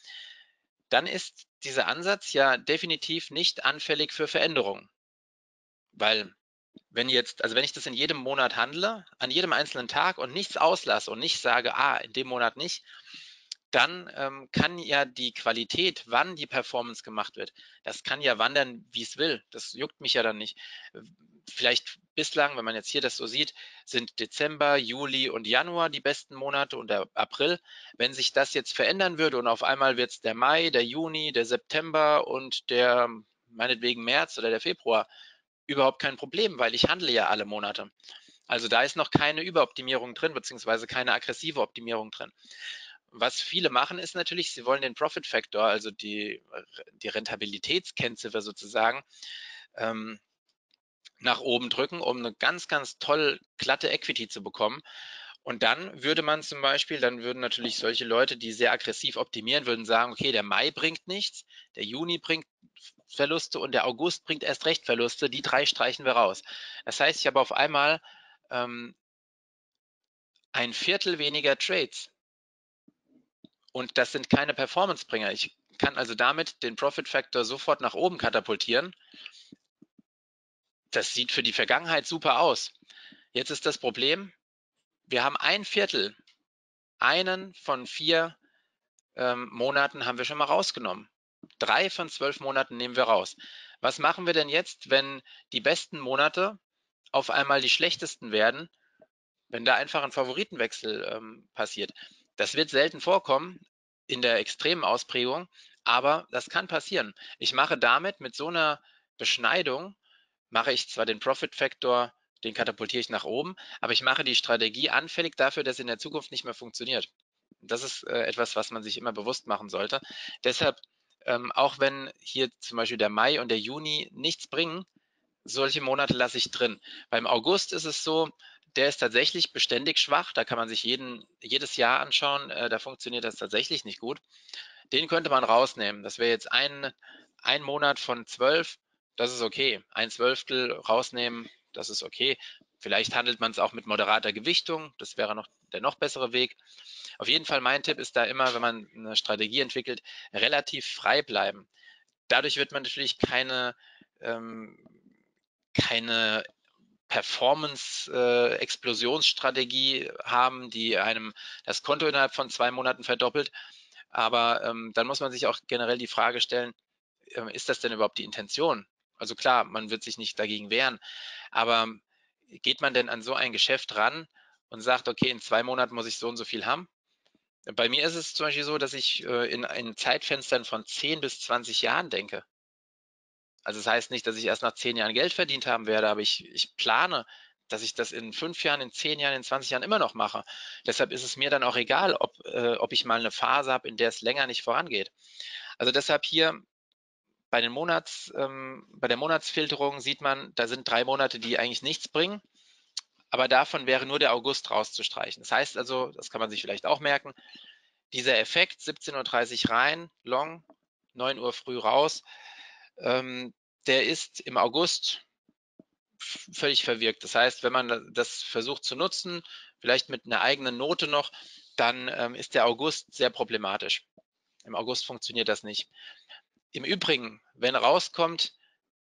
dann ist dieser Ansatz ja definitiv nicht anfällig für Veränderungen. Weil wenn ich das in jedem Monat handle, an jedem einzelnen Tag und nichts auslasse und nicht sage, in dem Monat nicht, dann kann ja die Qualität, wann die Performance gemacht wird, das kann ja wandern, wie es will. Das juckt mich ja dann nicht. Vielleicht bislang, wenn man jetzt hier das so sieht, sind Dezember, Juli und Januar die besten Monate und der April. Wenn sich das jetzt verändern würde und auf einmal wird es der Mai, der Juni, der September und der meinetwegen März oder der Februar, überhaupt kein Problem, weil ich handle ja alle Monate. Also da ist noch keine Überoptimierung drin, beziehungsweise keine aggressive Optimierung drin. Was viele machen, ist natürlich, sie wollen den Profit Factor, also die Rentabilitätskennziffer sozusagen, nach oben drücken, um eine ganz, ganz toll glatte Equity zu bekommen. Und dann würde man zum Beispiel, dann würden natürlich solche Leute, die sehr aggressiv optimieren, würden sagen, okay, der Mai bringt nichts, der Juni bringt Verluste und der August bringt erst recht Verluste, die 3 streichen wir raus. Das heißt, ich habe auf einmal ein Viertel weniger Trades. Und das sind keine Performance-Bringer. Ich kann also damit den Profit Factor sofort nach oben katapultieren. Das sieht für die Vergangenheit super aus. Jetzt ist das Problem, wir haben ein Viertel, einen von 4 Monaten haben wir schon mal rausgenommen. 3 von 12 Monaten nehmen wir raus. Was machen wir denn jetzt, wenn die besten Monate auf einmal die schlechtesten werden, wenn da einfach ein Favoritenwechsel passiert? Das wird selten vorkommen in der extremen Ausprägung, aber das kann passieren. Ich mache damit mit so einer Beschneidung, mache ich zwar den Profit Factor, den katapultiere ich nach oben, aber ich mache die Strategie anfällig dafür, dass sie in der Zukunft nicht mehr funktioniert. Das ist etwas, was man sich immer bewusst machen sollte. Deshalb, auch wenn hier zum Beispiel der Mai und der Juni nichts bringen, solche Monate lasse ich drin. Beim August ist es so, der ist tatsächlich beständig schwach. Da kann man sich jedes Jahr anschauen. Da funktioniert das tatsächlich nicht gut. Den könnte man rausnehmen. Das wäre jetzt ein Monat von 12. Das ist okay. 1/12 rausnehmen, das ist okay. Vielleicht handelt man es auch mit moderater Gewichtung. Das wäre noch der noch bessere Weg. Auf jeden Fall, mein Tipp ist da immer, wenn man eine Strategie entwickelt, relativ frei bleiben. Dadurch wird man natürlich keine Performance-Explosionsstrategie haben, die einem das Konto innerhalb von 2 Monaten verdoppelt. Aber dann muss man sich auch generell die Frage stellen, ist das denn überhaupt die Intention? Also klar, man wird sich nicht dagegen wehren, aber geht man denn an so ein Geschäft ran und sagt, okay, in 2 Monaten muss ich so und so viel haben? Bei mir ist es zum Beispiel so, dass ich in Zeitfenstern von 10 bis 20 Jahren denke. Also das heißt nicht, dass ich erst nach 10 Jahren Geld verdient haben werde, aber ich plane, dass ich das in 5 Jahren, in 10 Jahren, in 20 Jahren immer noch mache. Deshalb ist es mir dann auch egal, ob ich mal eine Phase habe, in der es länger nicht vorangeht. Also deshalb hier bei der Monatsfilterung sieht man, da sind 3 Monate, die eigentlich nichts bringen, aber davon wäre nur der August rauszustreichen. Das heißt also, das kann man sich vielleicht auch merken, dieser Effekt, 17:30 Uhr rein, long, 9 Uhr früh raus, der ist im August völlig verwirkt. Das heißt, wenn man das versucht zu nutzen, vielleicht mit einer eigenen Note noch, dann ist der August sehr problematisch. Im August funktioniert das nicht. Im Übrigen, wenn rauskommt,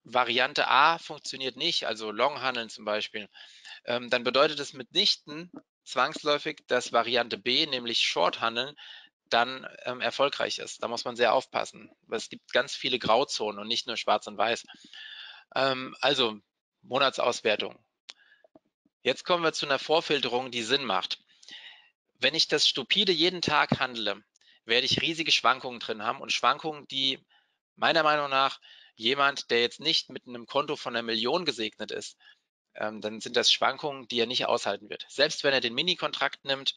Variante A funktioniert nicht, also Long handeln zum Beispiel, dann bedeutet es mitnichten zwangsläufig, dass Variante B, nämlich Short handeln, dann erfolgreich ist. Da muss man sehr aufpassen, weil es gibt ganz viele Grauzonen und nicht nur schwarz und weiß. Also Monatsauswertung. Jetzt kommen wir zu einer Vorfilterung, die Sinn macht. Wenn ich das stupide jeden Tag handle, werde ich riesige Schwankungen drin haben und Schwankungen, die meiner Meinung nach jemand, der jetzt nicht mit einem Konto von 1 Million gesegnet ist, dann sind das Schwankungen, die er nicht aushalten wird. Selbst wenn er den Mini-Kontrakt nimmt,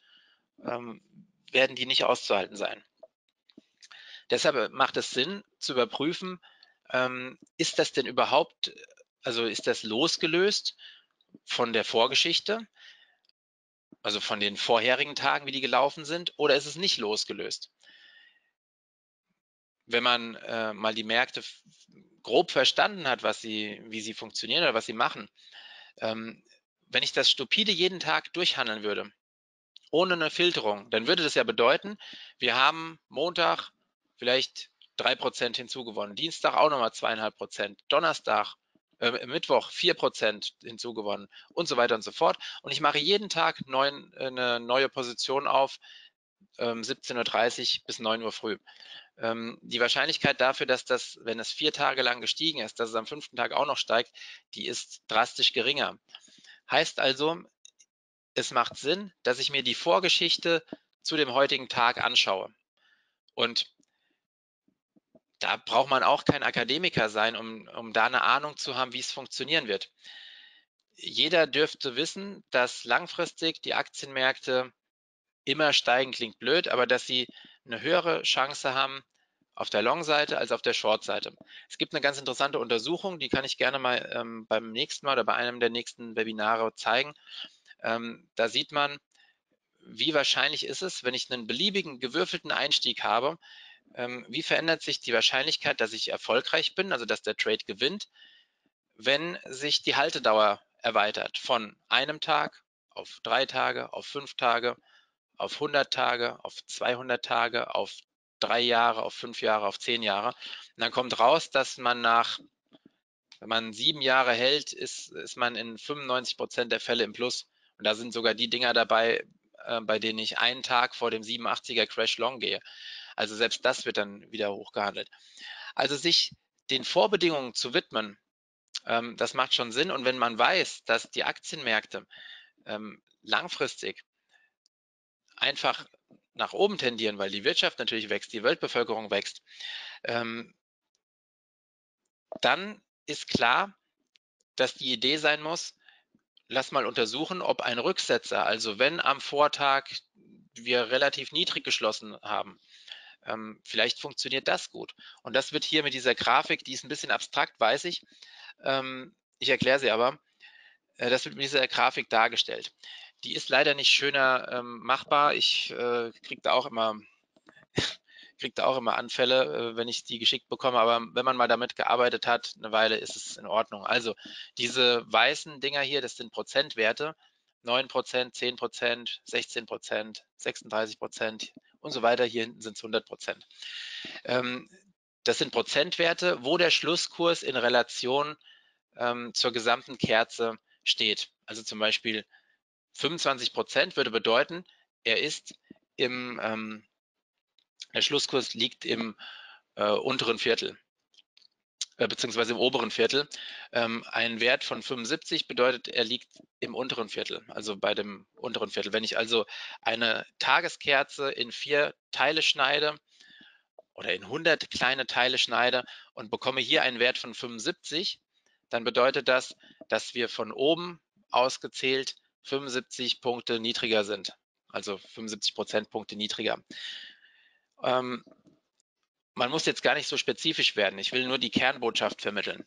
werden die nicht auszuhalten sein. Deshalb macht es Sinn zu überprüfen, ist das denn überhaupt, also ist das losgelöst von der Vorgeschichte, also von den vorherigen Tagen, wie die gelaufen sind, oder ist es nicht losgelöst? Wenn man mal die Märkte grob verstanden hat, wie sie funktionieren oder was sie machen, wenn ich das stupide jeden Tag durchhandeln würde, ohne eine Filterung, dann würde das ja bedeuten, wir haben Montag vielleicht 3% hinzugewonnen, Dienstag auch nochmal 2,5%, Donnerstag, Mittwoch 4% hinzugewonnen und so weiter und so fort. Und ich mache jeden Tag eine neue Position auf, 17:30 Uhr bis 9 Uhr früh. Die Wahrscheinlichkeit dafür, dass das, wenn es 4 Tage lang gestiegen ist, dass es am 5. Tag auch noch steigt, die ist drastisch geringer. Heißt also, es macht Sinn, dass ich mir die Vorgeschichte zu dem heutigen Tag anschaue. Und da braucht man auch kein Akademiker sein, um da eine Ahnung zu haben, wie es funktionieren wird. Jeder dürfte wissen, dass langfristig die Aktienmärkte immer steigen, klingt blöd, aber dass sie eine höhere Chance haben auf der Long-Seite als auf der Short-Seite. Es gibt eine ganz interessante Untersuchung, die kann ich gerne mal beim nächsten Mal oder bei einem der nächsten Webinare zeigen. Da sieht man, wie wahrscheinlich ist es, wenn ich einen beliebigen gewürfelten Einstieg habe, wie verändert sich die Wahrscheinlichkeit, dass ich erfolgreich bin, also dass der Trade gewinnt, wenn sich die Haltedauer erweitert von einem Tag auf 3 Tage, auf 5 Tage, auf 100 Tage, auf 200 Tage, auf 3 Jahre, auf 5 Jahre, auf 10 Jahre. Und dann kommt raus, dass man wenn man 7 Jahre hält, ist man in 95% der Fälle im Plus. Und da sind sogar die Dinger dabei, bei denen ich einen Tag vor dem 87er Crash Long gehe. Also selbst das wird dann wieder hochgehandelt. Also sich den Vorbedingungen zu widmen, das macht schon Sinn. Und wenn man weiß, dass die Aktienmärkte langfristig einfach nach oben tendieren, weil die Wirtschaft natürlich wächst, die Weltbevölkerung wächst, dann ist klar, dass die Idee sein muss, lass mal untersuchen, ob ein Rücksetzer, also wenn am Vortag wir relativ niedrig geschlossen haben, vielleicht funktioniert das gut. Und das wird hier mit dieser Grafik, die ist ein bisschen abstrakt, weiß ich, ich erkläre sie aber, das wird mit dieser Grafik dargestellt. Die ist leider nicht schöner machbar. Ich kriege da auch immer Anfälle, wenn ich die geschickt bekomme, aber wenn man mal damit gearbeitet hat, eine Weile, ist es in Ordnung. Also diese weißen Dinger hier, das sind Prozentwerte, 9%, 10%, 16%, 36% und so weiter. Hier hinten sind es 100%. Das sind Prozentwerte, wo der Schlusskurs in Relation zur gesamten Kerze steht. Also zum Beispiel 25% würde bedeuten, er ist im der Schlusskurs liegt im unteren Viertel, beziehungsweise im oberen Viertel. Ein Wert von 75 bedeutet, er liegt im unteren Viertel, also bei dem unteren Viertel. Wenn ich also eine Tageskerze in 4 Teile schneide oder in 100 kleine Teile schneide und bekomme hier einen Wert von 75, dann bedeutet das, dass wir von oben ausgezählt 75 Punkte niedriger sind, also 75 Prozentpunkte niedriger. Man muss jetzt gar nicht so spezifisch werden. Ich will nur die Kernbotschaft vermitteln.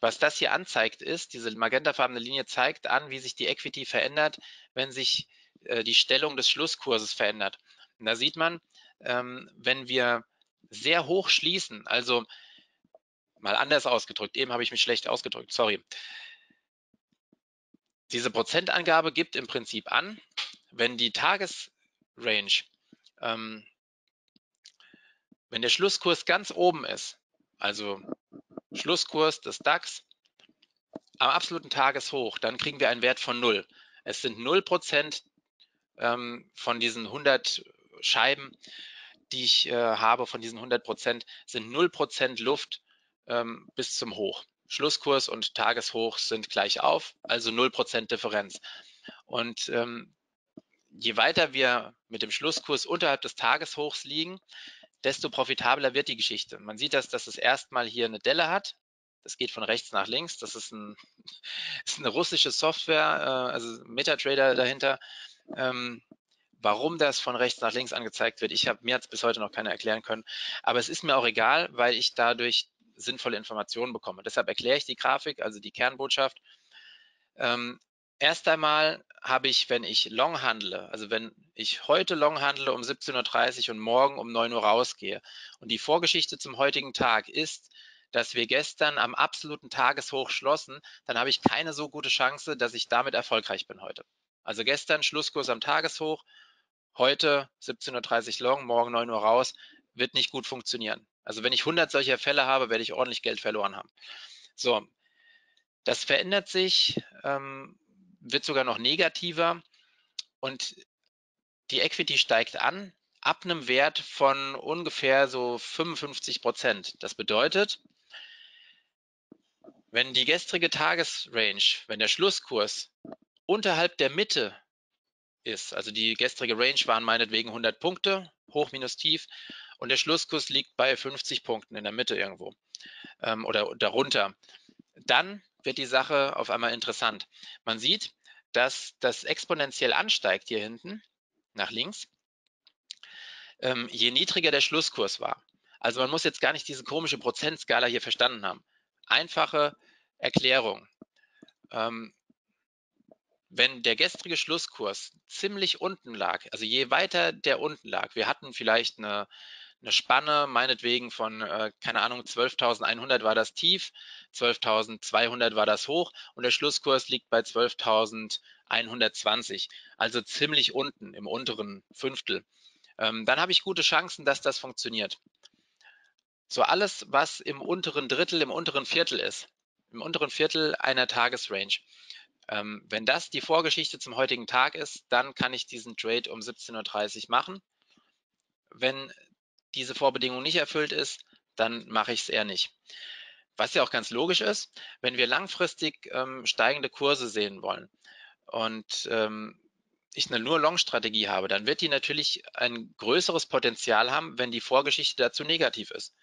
Was das hier anzeigt ist, diese magentafarbene Linie zeigt an, wie sich die Equity verändert, wenn sich die Stellung des Schlusskurses verändert. Und da sieht man, wenn wir sehr hoch schließen, also mal anders ausgedrückt, eben habe ich mich schlecht ausgedrückt, sorry. Diese Prozentangabe gibt im Prinzip an, wenn die Tagesrange, wenn der Schlusskurs ganz oben ist, also Schlusskurs des DAX am absoluten Tageshoch, dann kriegen wir einen Wert von 0. Es sind 0% von diesen 100 Scheiben, die ich habe, von diesen 100%, sind 0% Luft bis zum Hoch. Schlusskurs und Tageshoch sind gleich auf, also 0% Differenz. Und je weiter wir mit dem Schlusskurs unterhalb des Tageshochs liegen, desto profitabler wird die Geschichte. Man sieht das, dass es erstmal hier eine Delle hat. Das geht von rechts nach links. Das ist, ist eine russische Software, also MetaTrader dahinter. Warum das von rechts nach links angezeigt wird, mir hat es bis heute noch keiner erklären können. Aber es ist mir auch egal, weil ich dadurch sinnvolle Informationen bekomme. Deshalb erkläre ich die Grafik, also die Kernbotschaft. Erst einmal habe ich, wenn ich long handle, also wenn ich heute long handle um 17:30 Uhr und morgen um 9 Uhr rausgehe. Und die Vorgeschichte zum heutigen Tag ist, dass wir gestern am absoluten Tageshoch schlossen, dann habe ich keine so gute Chance, dass ich damit erfolgreich bin heute. Also gestern Schlusskurs am Tageshoch, heute 17:30 Uhr long, morgen 9 Uhr raus, wird nicht gut funktionieren. Also wenn ich 100 solcher Fälle habe, werde ich ordentlich Geld verloren haben. So, das verändert sich, wird sogar noch negativer und die Equity steigt an ab einem Wert von ungefähr so 55%. Das bedeutet, wenn die gestrige Tagesrange, wenn der Schlusskurs unterhalb der Mitte ist, also die gestrige Range waren meinetwegen 100 Punkte, hoch minus tief, und der Schlusskurs liegt bei 50 Punkten in der Mitte irgendwo oder darunter, dann wird die Sache auf einmal interessant. Man sieht, dass das exponentiell ansteigt hier hinten, nach links, je niedriger der Schlusskurs war. Also man muss jetzt gar nicht diese komische Prozentskala hier verstanden haben. Einfache Erklärung. Wenn der gestrige Schlusskurs ziemlich unten lag, also je weiter der unten lag, wir hatten vielleicht eine Spanne, meinetwegen von, keine Ahnung, 12.100 war das Tief, 12.200 war das Hoch und der Schlusskurs liegt bei 12.120, also ziemlich unten im unteren Fünftel. Dann habe ich gute Chancen, dass das funktioniert. So alles, was im unteren Drittel, im unteren Viertel ist, im unteren Viertel einer Tagesrange, Wenn das die Vorgeschichte zum heutigen Tag ist, dann kann ich diesen Trade um 17:30 Uhr machen. Wenn diese Vorbedingung nicht erfüllt ist, dann mache ich es eher nicht. Was ja auch ganz logisch ist, wenn wir langfristig steigende Kurse sehen wollen und ich eine nur Long-Strategie habe, dann wird die natürlich ein größeres Potenzial haben, wenn die Vorgeschichte dazu negativ ist.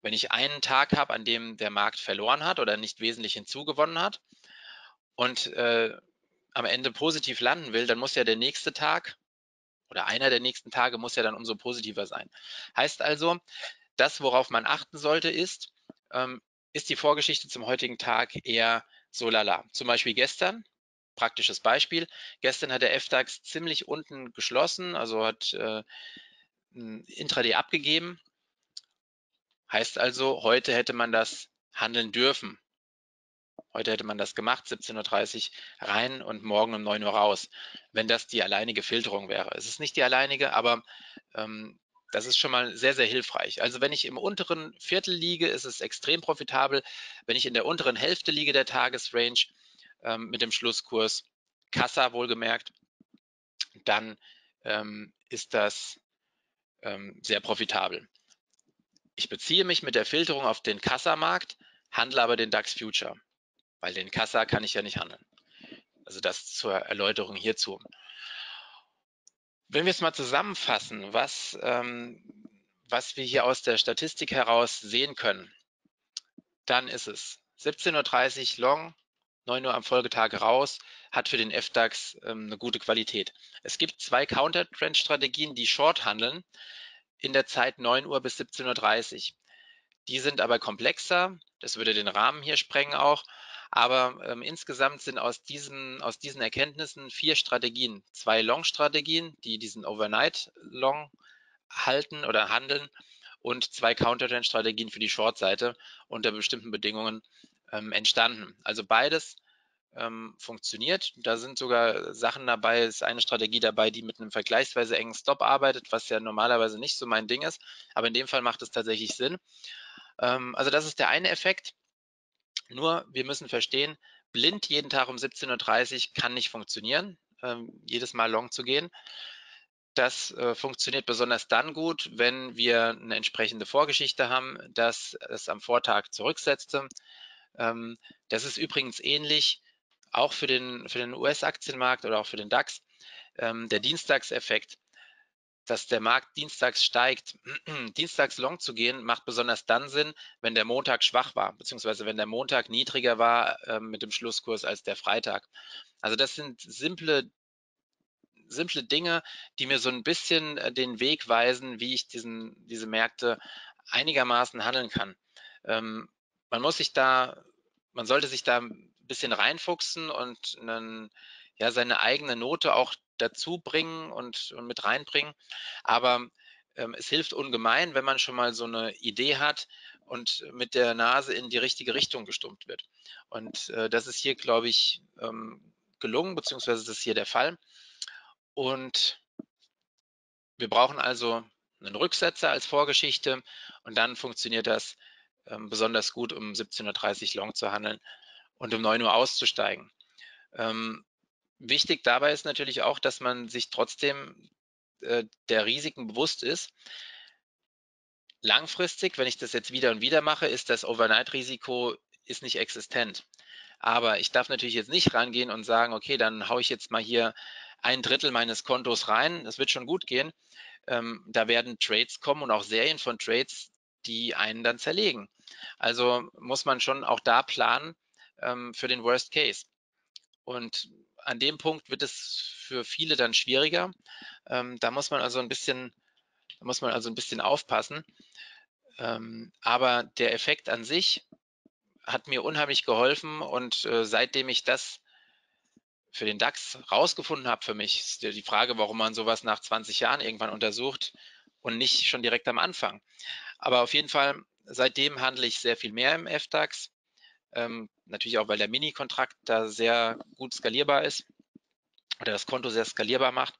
Wenn ich einen Tag habe, an dem der Markt verloren hat oder nicht wesentlich hinzugewonnen hat und am Ende positiv landen will, dann muss ja der nächste Tag oder einer der nächsten Tage muss ja dann umso positiver sein. Heißt also, das, worauf man achten sollte, ist, ist die Vorgeschichte zum heutigen Tag eher so lala. Zum Beispiel gestern. Praktisches Beispiel. Gestern hat der FDAX ziemlich unten geschlossen, also hat Intraday abgegeben. Heißt also, heute hätte man das handeln dürfen. Heute hätte man das gemacht, 17:30 Uhr rein und morgen um 9 Uhr raus, wenn das die alleinige Filterung wäre. Es ist nicht die alleinige, aber das ist schon mal sehr, sehr hilfreich. Also wenn ich im unteren Viertel liege, ist es extrem profitabel. Wenn ich in der unteren Hälfte liege der Tagesrange, mit dem Schlusskurs Kassa wohlgemerkt, dann ist das sehr profitabel. Ich beziehe mich mit der Filterung auf den Kassa-Markt, handle aber den DAX Future, weil den Kassa kann ich ja nicht handeln. Also das zur Erläuterung hierzu. Wenn wir es mal zusammenfassen, was wir hier aus der Statistik heraus sehen können, dann ist es 17:30 Uhr Long, 9 Uhr am Folgetag raus, hat für den FDAX eine gute Qualität. Es gibt zwei Counter-Trend-Strategien, die Short handeln, in der Zeit 9 Uhr bis 17:30 Uhr. Die sind aber komplexer, das würde den Rahmen hier sprengen auch, aber insgesamt sind aus diesen Erkenntnissen 4 Strategien, 2 Long-Strategien, die diesen Overnight-Long halten oder handeln und 2 Counter-Trend-Strategien für die Short-Seite unter bestimmten Bedingungen entstanden. Also beides funktioniert. Da sind sogar Sachen dabei, ist eine Strategie dabei, die mit einem vergleichsweise engen Stop arbeitet, was ja normalerweise nicht so mein Ding ist, aber in dem Fall macht es tatsächlich Sinn. Also das ist der eine Effekt. Nur, wir müssen verstehen, blind jeden Tag um 17:30 Uhr kann nicht funktionieren, jedes Mal long zu gehen. Das funktioniert besonders dann gut, wenn wir eine entsprechende Vorgeschichte haben, dass es am Vortag zurücksetzte. Das ist übrigens ähnlich auch für den US-Aktienmarkt oder auch für den DAX. Der Dienstagseffekt, dass der Markt dienstags steigt, dienstags long zu gehen, macht besonders dann Sinn, wenn der Montag schwach war, beziehungsweise wenn der Montag niedriger war mit dem Schlusskurs als der Freitag. Also das sind simple Dinge, die mir so ein bisschen den Weg weisen, wie ich diese Märkte einigermaßen handeln kann. Man sollte sich da ein bisschen reinfuchsen und seine eigene Note auch dazu bringen und mit reinbringen. Aber es hilft ungemein, wenn man schon mal so eine Idee hat und mit der Nase in die richtige Richtung gestummt wird. Und das ist hier, glaube ich, gelungen, beziehungsweise das ist hier der Fall. Und wir brauchen also einen Rücksetzer als Vorgeschichte und dann funktioniert das besonders gut, um 17:30 Uhr long zu handeln und um 9 Uhr auszusteigen. Wichtig dabei ist natürlich auch, dass man sich trotzdem der Risiken bewusst ist. Langfristig, wenn ich das jetzt wieder und wieder mache, ist das Overnight-Risiko nicht existent. Aber ich darf natürlich jetzt nicht rangehen und sagen, okay, dann haue ich jetzt mal hier 1/3 meines Kontos rein, das wird schon gut gehen. Da werden Trades kommen und auch Serien von Trades, die einen dann zerlegen. Also muss man schon auch da planen für den Worst Case. Und an dem Punkt wird es für viele dann schwieriger. Da muss man also ein bisschen aufpassen. Aber der Effekt an sich hat mir unheimlich geholfen und seitdem ich das für den DAX rausgefunden habe für mich, ist die Frage, warum man sowas nach 20 Jahren irgendwann untersucht und nicht schon direkt am Anfang. Aber auf jeden Fall, seitdem handle ich sehr viel mehr im FDAX. Natürlich auch, weil der Mini-Kontrakt da sehr gut skalierbar ist oder das Konto sehr skalierbar macht.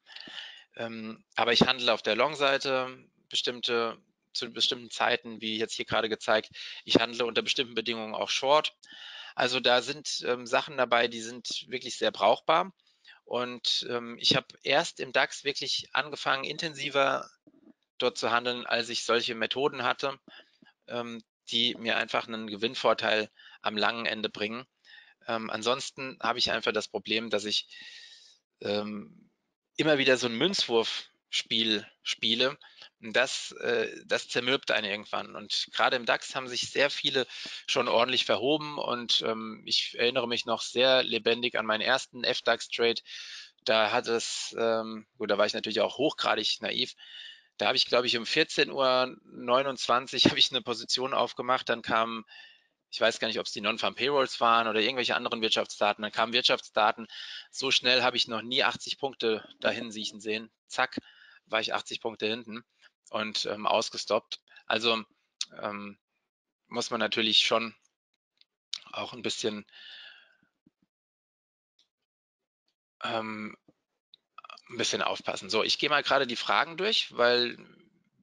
Aber ich handle auf der Long-Seite zu bestimmten Zeiten, wie jetzt hier gerade gezeigt. Ich handle unter bestimmten Bedingungen auch Short. Also da sind Sachen dabei, die sind wirklich sehr brauchbar. Und ich habe erst im DAX wirklich angefangen, intensiver dort zu handeln, als ich solche Methoden hatte, die mir einfach einen Gewinnvorteil am langen Ende bringen. Ansonsten habe ich einfach das Problem, dass ich immer wieder so ein Münzwurfspiel spiele. Und das zermürbt einen irgendwann. Und gerade im DAX haben sich sehr viele schon ordentlich verhoben. Und ich erinnere mich noch sehr lebendig an meinen ersten FDAX-Trade. Da hat es, gut, da war ich natürlich auch hochgradig naiv. Da habe ich, glaube ich, um 14:29 Uhr habe ich eine Position aufgemacht. Dann kam, ich weiß gar nicht, ob es die Non-Farm-Payrolls waren oder irgendwelche anderen Wirtschaftsdaten. Dann kamen Wirtschaftsdaten. So schnell habe ich noch nie 80 Punkte dahin siechen sehen. Zack, war ich 80 Punkte hinten und ausgestoppt. Also muss man natürlich schon auch ein bisschen aufpassen. So, ich gehe mal gerade die Fragen durch, weil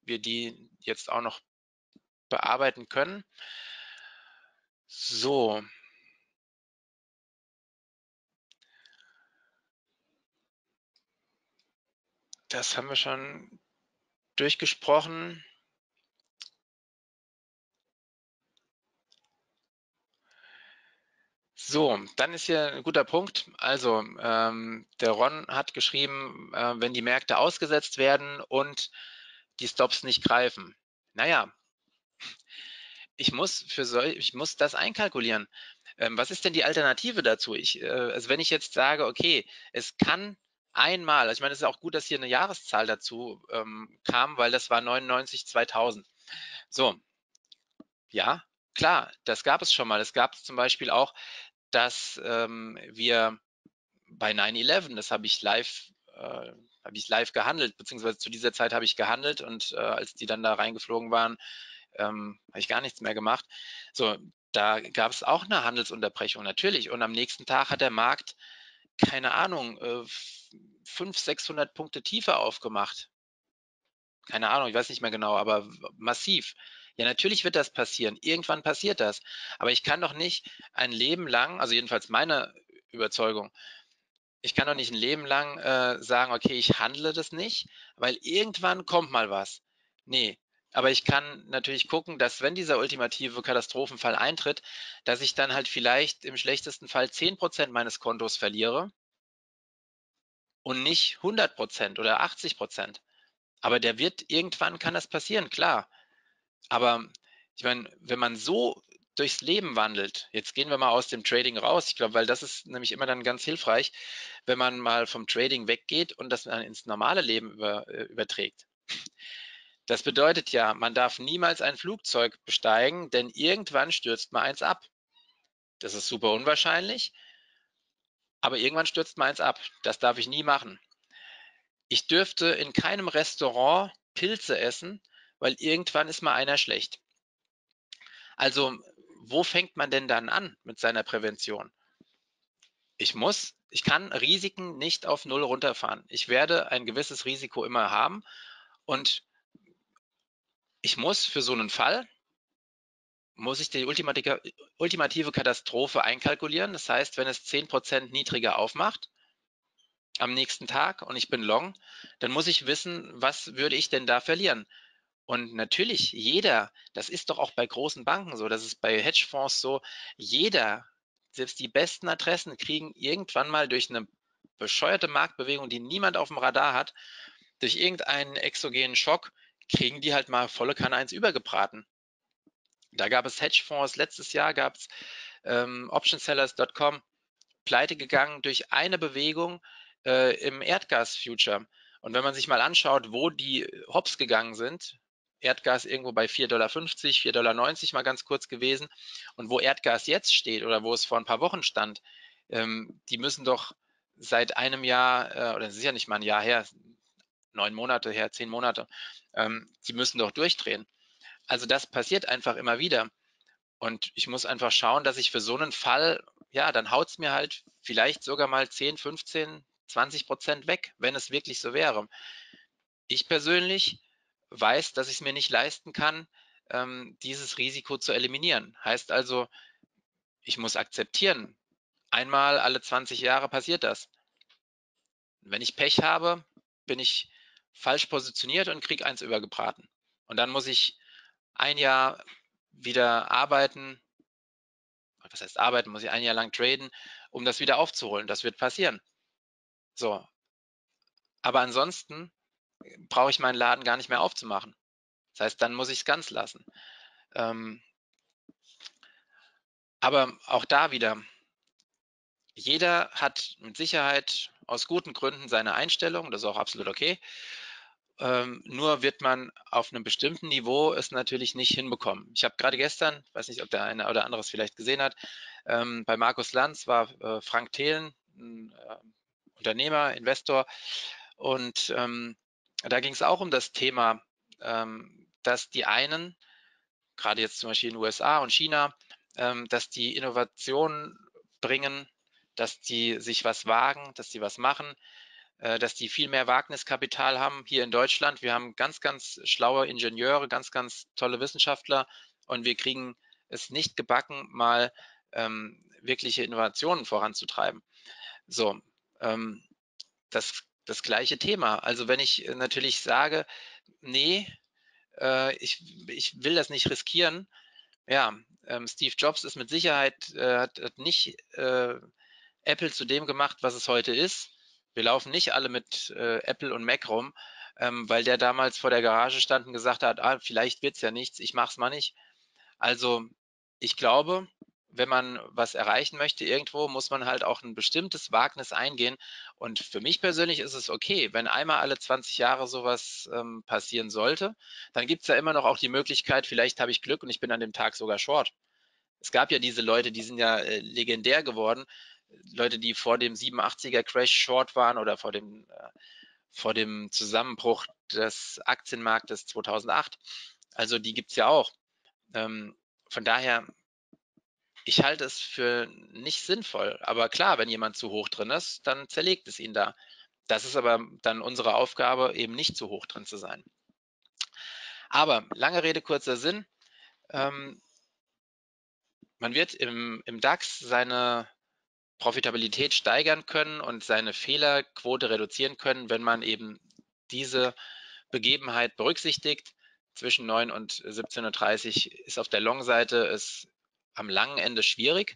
wir die jetzt auch noch bearbeiten können. So. Das haben wir schon durchgesprochen. So, dann ist hier ein guter Punkt. Also der Ron hat geschrieben, wenn die Märkte ausgesetzt werden und die Stops nicht greifen. Naja, ich muss das einkalkulieren. Was ist denn die Alternative dazu? Also wenn ich jetzt sage, okay, es kann einmal, also ich meine, es ist auch gut, dass hier eine Jahreszahl dazu kam, weil das war 99, 2000. So, ja, klar, das gab es schon mal. Es gab zum Beispiel auch, dass wir bei 9/11, das habe ich live gehandelt, beziehungsweise zu dieser Zeit habe ich gehandelt und als die dann da reingeflogen waren, habe ich gar nichts mehr gemacht. So, da gab es auch eine Handelsunterbrechung, natürlich. Und am nächsten Tag hat der Markt, keine Ahnung, 500, 600 Punkte tiefer aufgemacht. Keine Ahnung, ich weiß nicht mehr genau, aber massiv. Ja, natürlich wird das passieren. Irgendwann passiert das. Aber ich kann doch nicht ein Leben lang, also jedenfalls meine Überzeugung, ich kann doch nicht ein Leben lang sagen, okay, ich handle das nicht, weil irgendwann kommt mal was. Nee, aber ich kann natürlich gucken, dass wenn dieser ultimative Katastrophenfall eintritt, dass ich dann halt vielleicht im schlechtesten Fall 10% meines Kontos verliere und nicht 100% oder 80%. Aber der wird, irgendwann kann das passieren, klar. Aber ich meine, wenn man so durchs Leben wandelt, jetzt gehen wir mal aus dem Trading raus, ich glaube, weil das ist nämlich immer dann ganz hilfreich, wenn man mal vom Trading weggeht und das dann ins normale Leben überträgt. Das bedeutet ja, man darf niemals ein Flugzeug besteigen, denn irgendwann stürzt mal eins ab. Das ist super unwahrscheinlich, aber irgendwann stürzt mal eins ab. Das darf ich nie machen. Ich dürfte in keinem Restaurant Pilze essen, weil irgendwann ist mal einer schlecht. Also wo fängt man denn dann an mit seiner Prävention? Ich kann Risiken nicht auf null runterfahren. Ich werde ein gewisses Risiko immer haben und ich muss für so einen Fall, die ultimative Katastrophe einkalkulieren. Das heißt, wenn es 10% niedriger aufmacht am nächsten Tag und ich bin long, dann muss ich wissen, was würde ich denn da verlieren? Und natürlich, jeder, das ist doch auch bei großen Banken so, das ist bei Hedgefonds so, jeder, selbst die besten Adressen kriegen irgendwann mal durch eine bescheuerte Marktbewegung, die niemand auf dem Radar hat, durch irgendeinen exogenen Schock, kriegen die halt mal volle Kanne eins übergebraten. Da gab es Hedgefonds, letztes Jahr gab es optionsellers.com, pleite gegangen durch eine Bewegung im Erdgas-Future. Und wenn man sich mal anschaut, wo die hops gegangen sind, Erdgas irgendwo bei 4,50 $, 4,90 $ mal ganz kurz gewesen. Und wo Erdgas jetzt steht oder wo es vor ein paar Wochen stand, die müssen doch seit einem Jahr, oder es ist ja nicht mal ein Jahr her, 9 Monate her, 10 Monate, die müssen doch durchdrehen. Also das passiert einfach immer wieder. Und ich muss einfach schauen, dass ich für so einen Fall, ja, dann haut es mir halt vielleicht sogar mal 10, 15, 20% weg, wenn es wirklich so wäre. Ich persönlich weiß, dass ich es mir nicht leisten kann, dieses Risiko zu eliminieren. Heißt also, Ich muss akzeptieren. Einmal alle 20 Jahre passiert das. Wenn ich Pech habe, bin ich falsch positioniert und kriege eins übergebraten. Und dann muss ich ein Jahr wieder arbeiten. Was heißt arbeiten? Muss ich ein Jahr lang traden, um das wieder aufzuholen. Das wird passieren. So. Aber ansonsten brauche ich meinen Laden gar nicht mehr aufzumachen. Das heißt, dann muss ich es ganz lassen. Aber auch da wieder, jeder hat mit Sicherheit aus guten Gründen seine Einstellung, das ist auch absolut okay. Nur wird man auf einem bestimmten Niveau es natürlich nicht hinbekommen. Ich habe gerade gestern, weiß nicht, ob der eine oder andere es vielleicht gesehen hat, bei Markus Lanz war Frank Thelen, ein Unternehmer, Investor, und da ging es auch um das Thema, dass die einen, gerade jetzt zum Beispiel in den USA und China, dass die Innovationen bringen, dass die sich was wagen, dass die was machen, dass die viel mehr Wagniskapital haben hier in Deutschland. Wir haben ganz, ganz schlaue Ingenieure, ganz, ganz tolle Wissenschaftler und wir kriegen es nicht gebacken, mal wirkliche Innovationen voranzutreiben. So, das gleiche Thema. Also wenn ich natürlich sage, nee, ich will das nicht riskieren. Ja, Steve Jobs ist mit Sicherheit, hat nicht Apple zu dem gemacht, was es heute ist. Wir laufen nicht alle mit Apple und Mac rum, weil der damals vor der Garage stand und gesagt hat, ah, vielleicht wird es ja nichts, ich mache es mal nicht. Also ich glaube, wenn man was erreichen möchte irgendwo, muss man halt auch ein bestimmtes Wagnis eingehen. Und für mich persönlich ist es okay, wenn einmal alle 20 Jahre sowas passieren sollte, dann gibt es ja immer noch auch die Möglichkeit, vielleicht habe ich Glück und ich bin an dem Tag sogar short. Es gab ja diese Leute, die sind ja legendär geworden, Leute, die vor dem 87er Crash short waren oder vor dem Zusammenbruch des Aktienmarktes 2008. Also die gibt es ja auch. Von daher, ich halte es für nicht sinnvoll, aber klar, wenn jemand zu hoch drin ist, dann zerlegt es ihn da. Das ist aber dann unsere Aufgabe, eben nicht zu hoch drin zu sein. Aber lange Rede, kurzer Sinn. Man wird im DAX seine Profitabilität steigern können und seine Fehlerquote reduzieren können, wenn man eben diese Begebenheit berücksichtigt. Zwischen 9 und 17.30 Uhr ist auf der Long-Seite es am langen Ende schwierig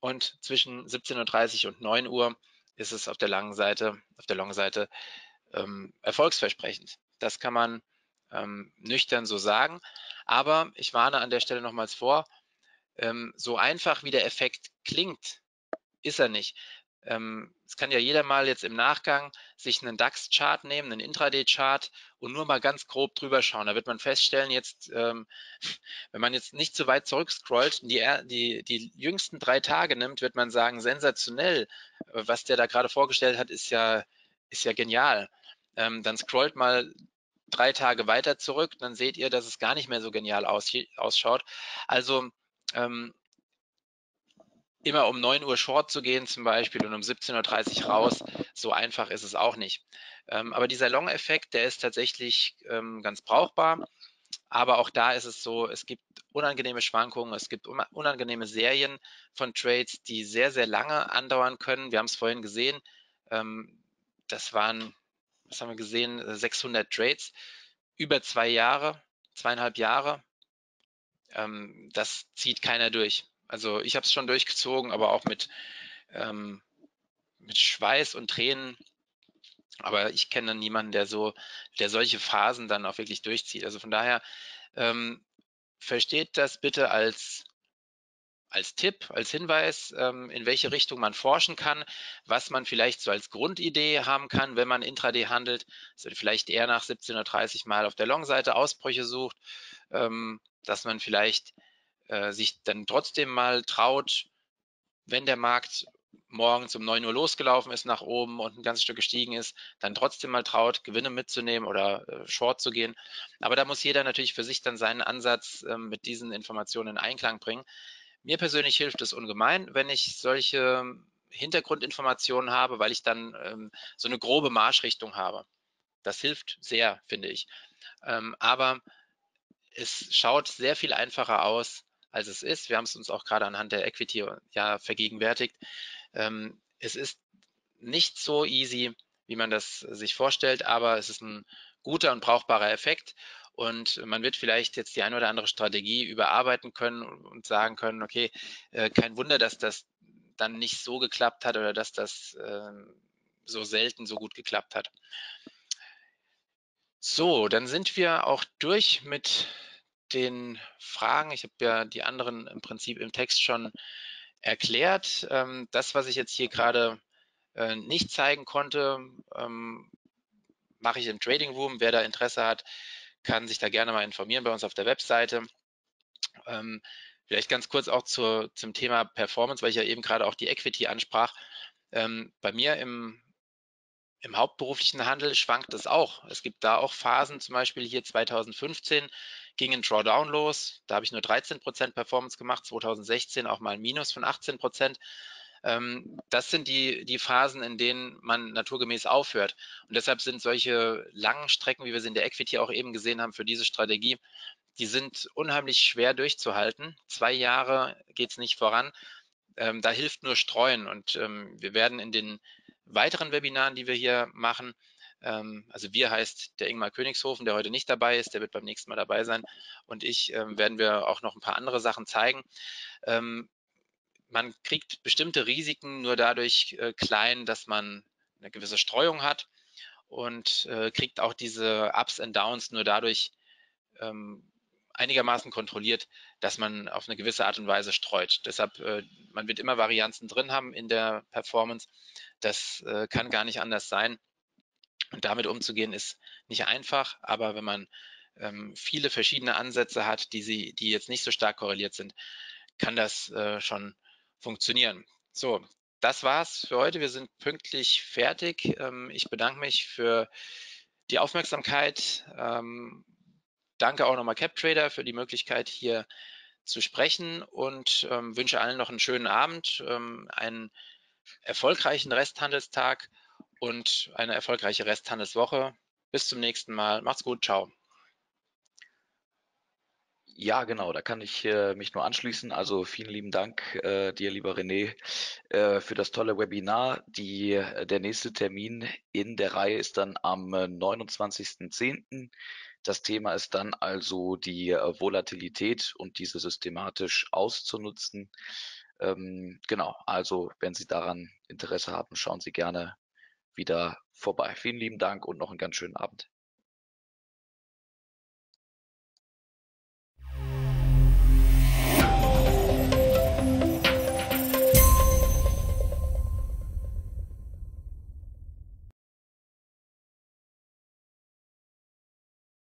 und zwischen 17.30 Uhr und 9 Uhr ist es auf der langen Seite, auf der Long-Seite erfolgsversprechend. Das kann man nüchtern so sagen, aber ich warne an der Stelle nochmals vor, so einfach wie der Effekt klingt, ist er nicht. Es kann ja jeder mal jetzt im Nachgang sich einen DAX-Chart nehmen, einen Intraday-Chart und nur mal ganz grob drüber schauen. Da wird man feststellen, jetzt, wenn man jetzt nicht zu weit zurückscrollt, die jüngsten 3 Tage nimmt, wird man sagen, sensationell, was der da gerade vorgestellt hat, ist ja genial. Dann scrollt mal 3 Tage weiter zurück, dann seht ihr, dass es gar nicht mehr so genial ausschaut. Also immer um 9 Uhr short zu gehen zum Beispiel und um 17.30 Uhr raus, so einfach ist es auch nicht. Aber dieser Long-Effekt, der ist tatsächlich ganz brauchbar. Aber auch da ist es so, es gibt unangenehme Schwankungen, es gibt unangenehme Serien von Trades, die sehr, sehr lange andauern können. Wir haben es vorhin gesehen, das waren, was haben wir gesehen, 600 Trades, über 2,5 Jahre. Das zieht keiner durch. Also ich habe es schon durchgezogen, aber auch mit Schweiß und Tränen. Aber ich kenne niemanden, der solche Phasen dann auch wirklich durchzieht. Also von daher versteht das bitte als Tipp, als Hinweis, in welche Richtung man forschen kann, was man vielleicht so als Grundidee haben kann, wenn man Intraday handelt. Also vielleicht eher nach 17.30 Uhr mal auf der Long-Seite Ausbrüche sucht, dass man vielleicht sich dann trotzdem mal traut, wenn der Markt morgens um 9 Uhr losgelaufen ist nach oben und ein ganzes Stück gestiegen ist, dann trotzdem mal traut, Gewinne mitzunehmen oder short zu gehen. Aber da muss jeder natürlich für sich dann seinen Ansatz mit diesen Informationen in Einklang bringen. Mir persönlich hilft es ungemein, wenn ich solche Hintergrundinformationen habe, weil ich dann so eine grobe Marschrichtung habe. Das hilft sehr, finde ich. Aber es schaut sehr viel einfacher aus, als es ist. Wir haben es uns auch gerade anhand der Equity ja vergegenwärtigt. Es ist nicht so easy, wie man das sich vorstellt, aber es ist ein guter und brauchbarer Effekt und man wird vielleicht jetzt die eine oder andere Strategie überarbeiten können und sagen können, okay, kein Wunder, dass das dann nicht so geklappt hat oder dass das so selten so gut geklappt hat. So, dann sind wir auch durch mit den Fragen. Ich habe ja die anderen im Prinzip im Text schon erklärt. Das, was ich jetzt hier gerade nicht zeigen konnte, mache ich im Trading Room. Wer da Interesse hat, kann sich da gerne mal informieren bei uns auf der Webseite. Vielleicht ganz kurz auch zum Thema Performance, weil ich ja eben gerade auch die Equity ansprach. Bei mir im hauptberuflichen Handel schwankt das auch. Es gibt da auch Phasen, zum Beispiel hier 2015 ging ein Drawdown los. Da habe ich nur 13% Performance gemacht, 2016 auch mal ein Minus von 18%. Das sind die Phasen, in denen man naturgemäß aufhört. Und deshalb sind solche langen Strecken, wie wir sie in der Equity auch eben gesehen haben, für diese Strategie, die sind unheimlich schwer durchzuhalten. 2 Jahre geht es nicht voran. Da hilft nur Streuen. Und wir werden in den weiteren Webinaren, die wir hier machen, also wir heißt der Ingmar Königshofen, der heute nicht dabei ist, der wird beim nächsten Mal dabei sein. Und ich werden wir auch noch ein paar andere Sachen zeigen. Man kriegt bestimmte Risiken nur dadurch klein, dass man eine gewisse Streuung hat und kriegt auch diese Ups und Downs nur dadurch einigermaßen kontrolliert, dass man auf eine gewisse Art und Weise streut. Deshalb, man wird immer Varianzen drin haben in der Performance. Das kann gar nicht anders sein. Und damit umzugehen ist nicht einfach, aber wenn man viele verschiedene Ansätze hat, die jetzt nicht so stark korreliert sind, kann das schon funktionieren. So, das war's für heute. Wir sind pünktlich fertig. Ich bedanke mich für die Aufmerksamkeit. Danke auch nochmal CapTrader für die Möglichkeit, hier zu sprechen und wünsche allen noch einen schönen Abend, einen erfolgreichen Resthandelstag und eine erfolgreiche Resthandelswoche. Bis zum nächsten Mal. Macht's gut. Ciao. Ja, genau, da kann ich mich nur anschließen. Also vielen lieben Dank dir, lieber René, für das tolle Webinar. Der nächste Termin in der Reihe ist dann am 29.10. Das Thema ist dann also die Volatilität und diese systematisch auszunutzen. Genau, also wenn Sie daran Interesse haben, schauen Sie gerne wieder vorbei. Vielen lieben Dank und noch einen ganz schönen Abend.